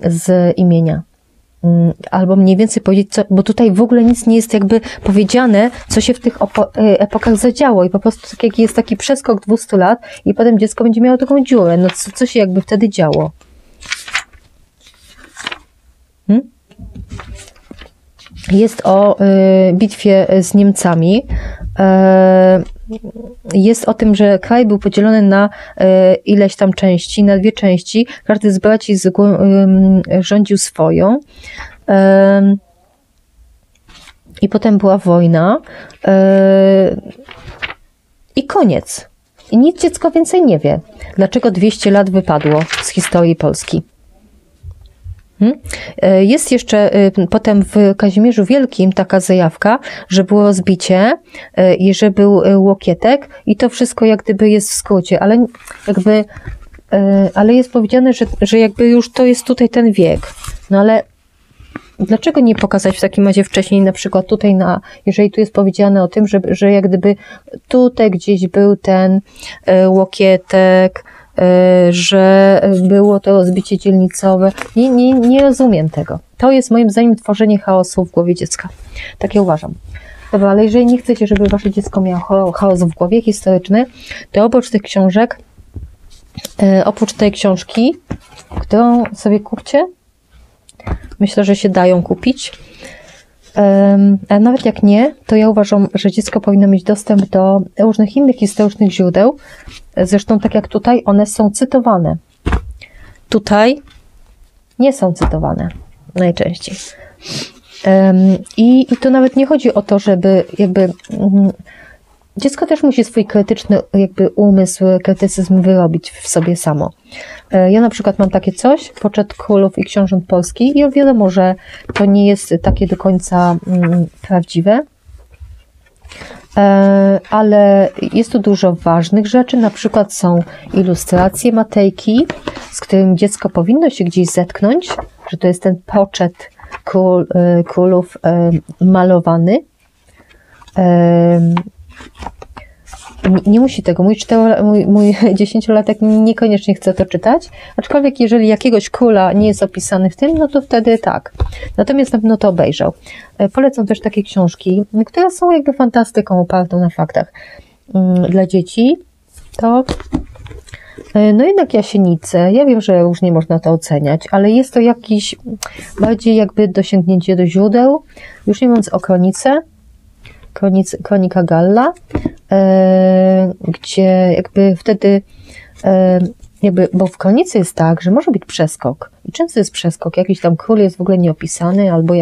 z imienia. Albo mniej więcej powiedzieć, co, bo tutaj w ogóle nic nie jest jakby powiedziane, co się w tych epokach zadziało i po prostu tak jak jest taki przeskok 200 lat i potem dziecko będzie miało taką dziurę, no co się jakby wtedy działo. Jest o bitwie z Niemcami, jest o tym, że kraj był podzielony na ileś tam części, na 2 części, każdy z braci rządził swoją i potem była wojna i koniec. I nic dziecko więcej nie wie, dlaczego 200 lat wypadło z historii Polski. Jest jeszcze potem w Kazimierzu Wielkim taka zajawka, że było rozbicie i że był Łokietek i to wszystko jak gdyby jest w skrócie, ale jakby, ale jest powiedziane, że jakby już to jest tutaj ten wiek. No ale dlaczego nie pokazać w takim razie wcześniej na przykład tutaj, na, jeżeli tu jest powiedziane o tym, że jak gdyby tutaj gdzieś był ten Łokietek, że było to rozbicie dzielnicowe. Nie rozumiem tego. To jest moim zdaniem tworzenie chaosu w głowie dziecka. Tak ja uważam. Dobra, ale jeżeli nie chcecie, żeby wasze dziecko miało chaos w głowie historyczny, to oprócz tych książek, oprócz tej książki, którą sobie kupcie, myślę, że się dają kupić, a nawet jak nie, to ja uważam, że dziecko powinno mieć dostęp do różnych innych historycznych źródeł. Zresztą tak jak tutaj, one są cytowane. Tutaj nie są cytowane najczęściej. I to nawet nie chodzi o to, żeby jakby dziecko też musi swój krytyczny jakby umysł, krytycyzm wyrobić w sobie samo. Ja na przykład mam takie coś, Poczet Królów i Książąt Polski, i wiadomo, że to nie jest takie do końca prawdziwe, ale jest tu dużo ważnych rzeczy, na przykład są ilustracje Matejki, z którym dziecko powinno się gdzieś zetknąć, że to jest ten Poczet Królów malowany. Nie musi tego, mój 10-latek niekoniecznie chce to czytać, aczkolwiek jeżeli jakiegoś króla nie jest opisany w tym, no to wtedy tak. Natomiast na pewno to obejrzał. Polecam też takie książki, które są jakby fantastyką opartą na faktach dla dzieci. To no jednak Jasienicę, ja wiem, że różnie można to oceniać, ale jest to jakiś bardziej jakby dosięgnięcie do źródeł, już nie mówiąc o Kronice, Kronika Galla, gdzie jakby wtedy, bo w Kronice jest tak, że może być przeskok i często jest przeskok, jakiś tam król jest w ogóle nieopisany albo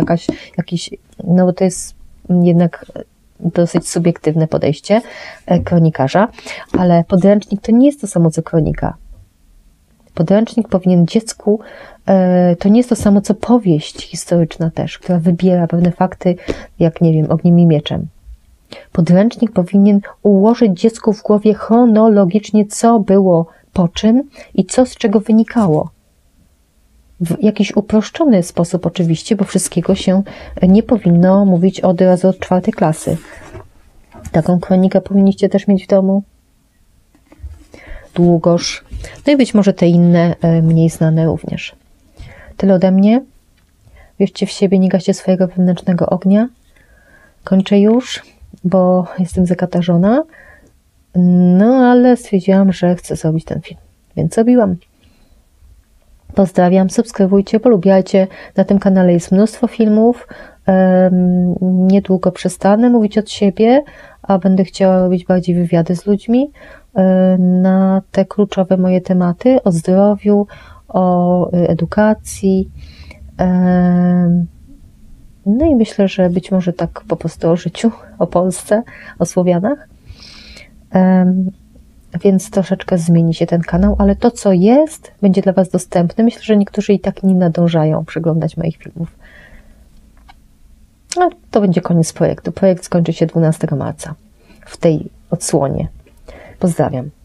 jakiś, no bo to jest jednak dosyć subiektywne podejście kronikarza, ale podręcznik to nie jest to samo co kronika. Podręcznik powinien dziecku, to nie jest to samo co powieść historyczna też, która wybiera pewne fakty, jak nie wiem, Ogniem i Mieczem. Podręcznik powinien ułożyć dziecku w głowie chronologicznie, co było po czym i co z czego wynikało. W jakiś uproszczony sposób oczywiście, bo wszystkiego się nie powinno mówić od razu od 4 klasy. Taką kronikę powinniście też mieć w domu. Długosz, no i być może te inne, mniej znane również. Tyle ode mnie. Wierzcie w siebie, nie gaście swojego wewnętrznego ognia. Kończę już, bo jestem zakatarzona. No, ale stwierdziłam, że chcę zrobić ten film, więc zrobiłam. Pozdrawiam, subskrybujcie, polubiajcie. Na tym kanale jest mnóstwo filmów. Niedługo przestanę mówić od siebie, a będę chciała robić bardziej wywiady z ludźmi na te kluczowe moje tematy o zdrowiu, o edukacji. No i myślę, że być może tak po prostu o życiu, o Polsce, o Słowianach. Więc troszeczkę zmieni się ten kanał, ale to, co jest, będzie dla Was dostępne. Myślę, że niektórzy i tak nie nadążają przeglądać moich filmów. A to będzie koniec projektu. Projekt skończy się 12 marca w tej odsłonie. Pozdrawiam.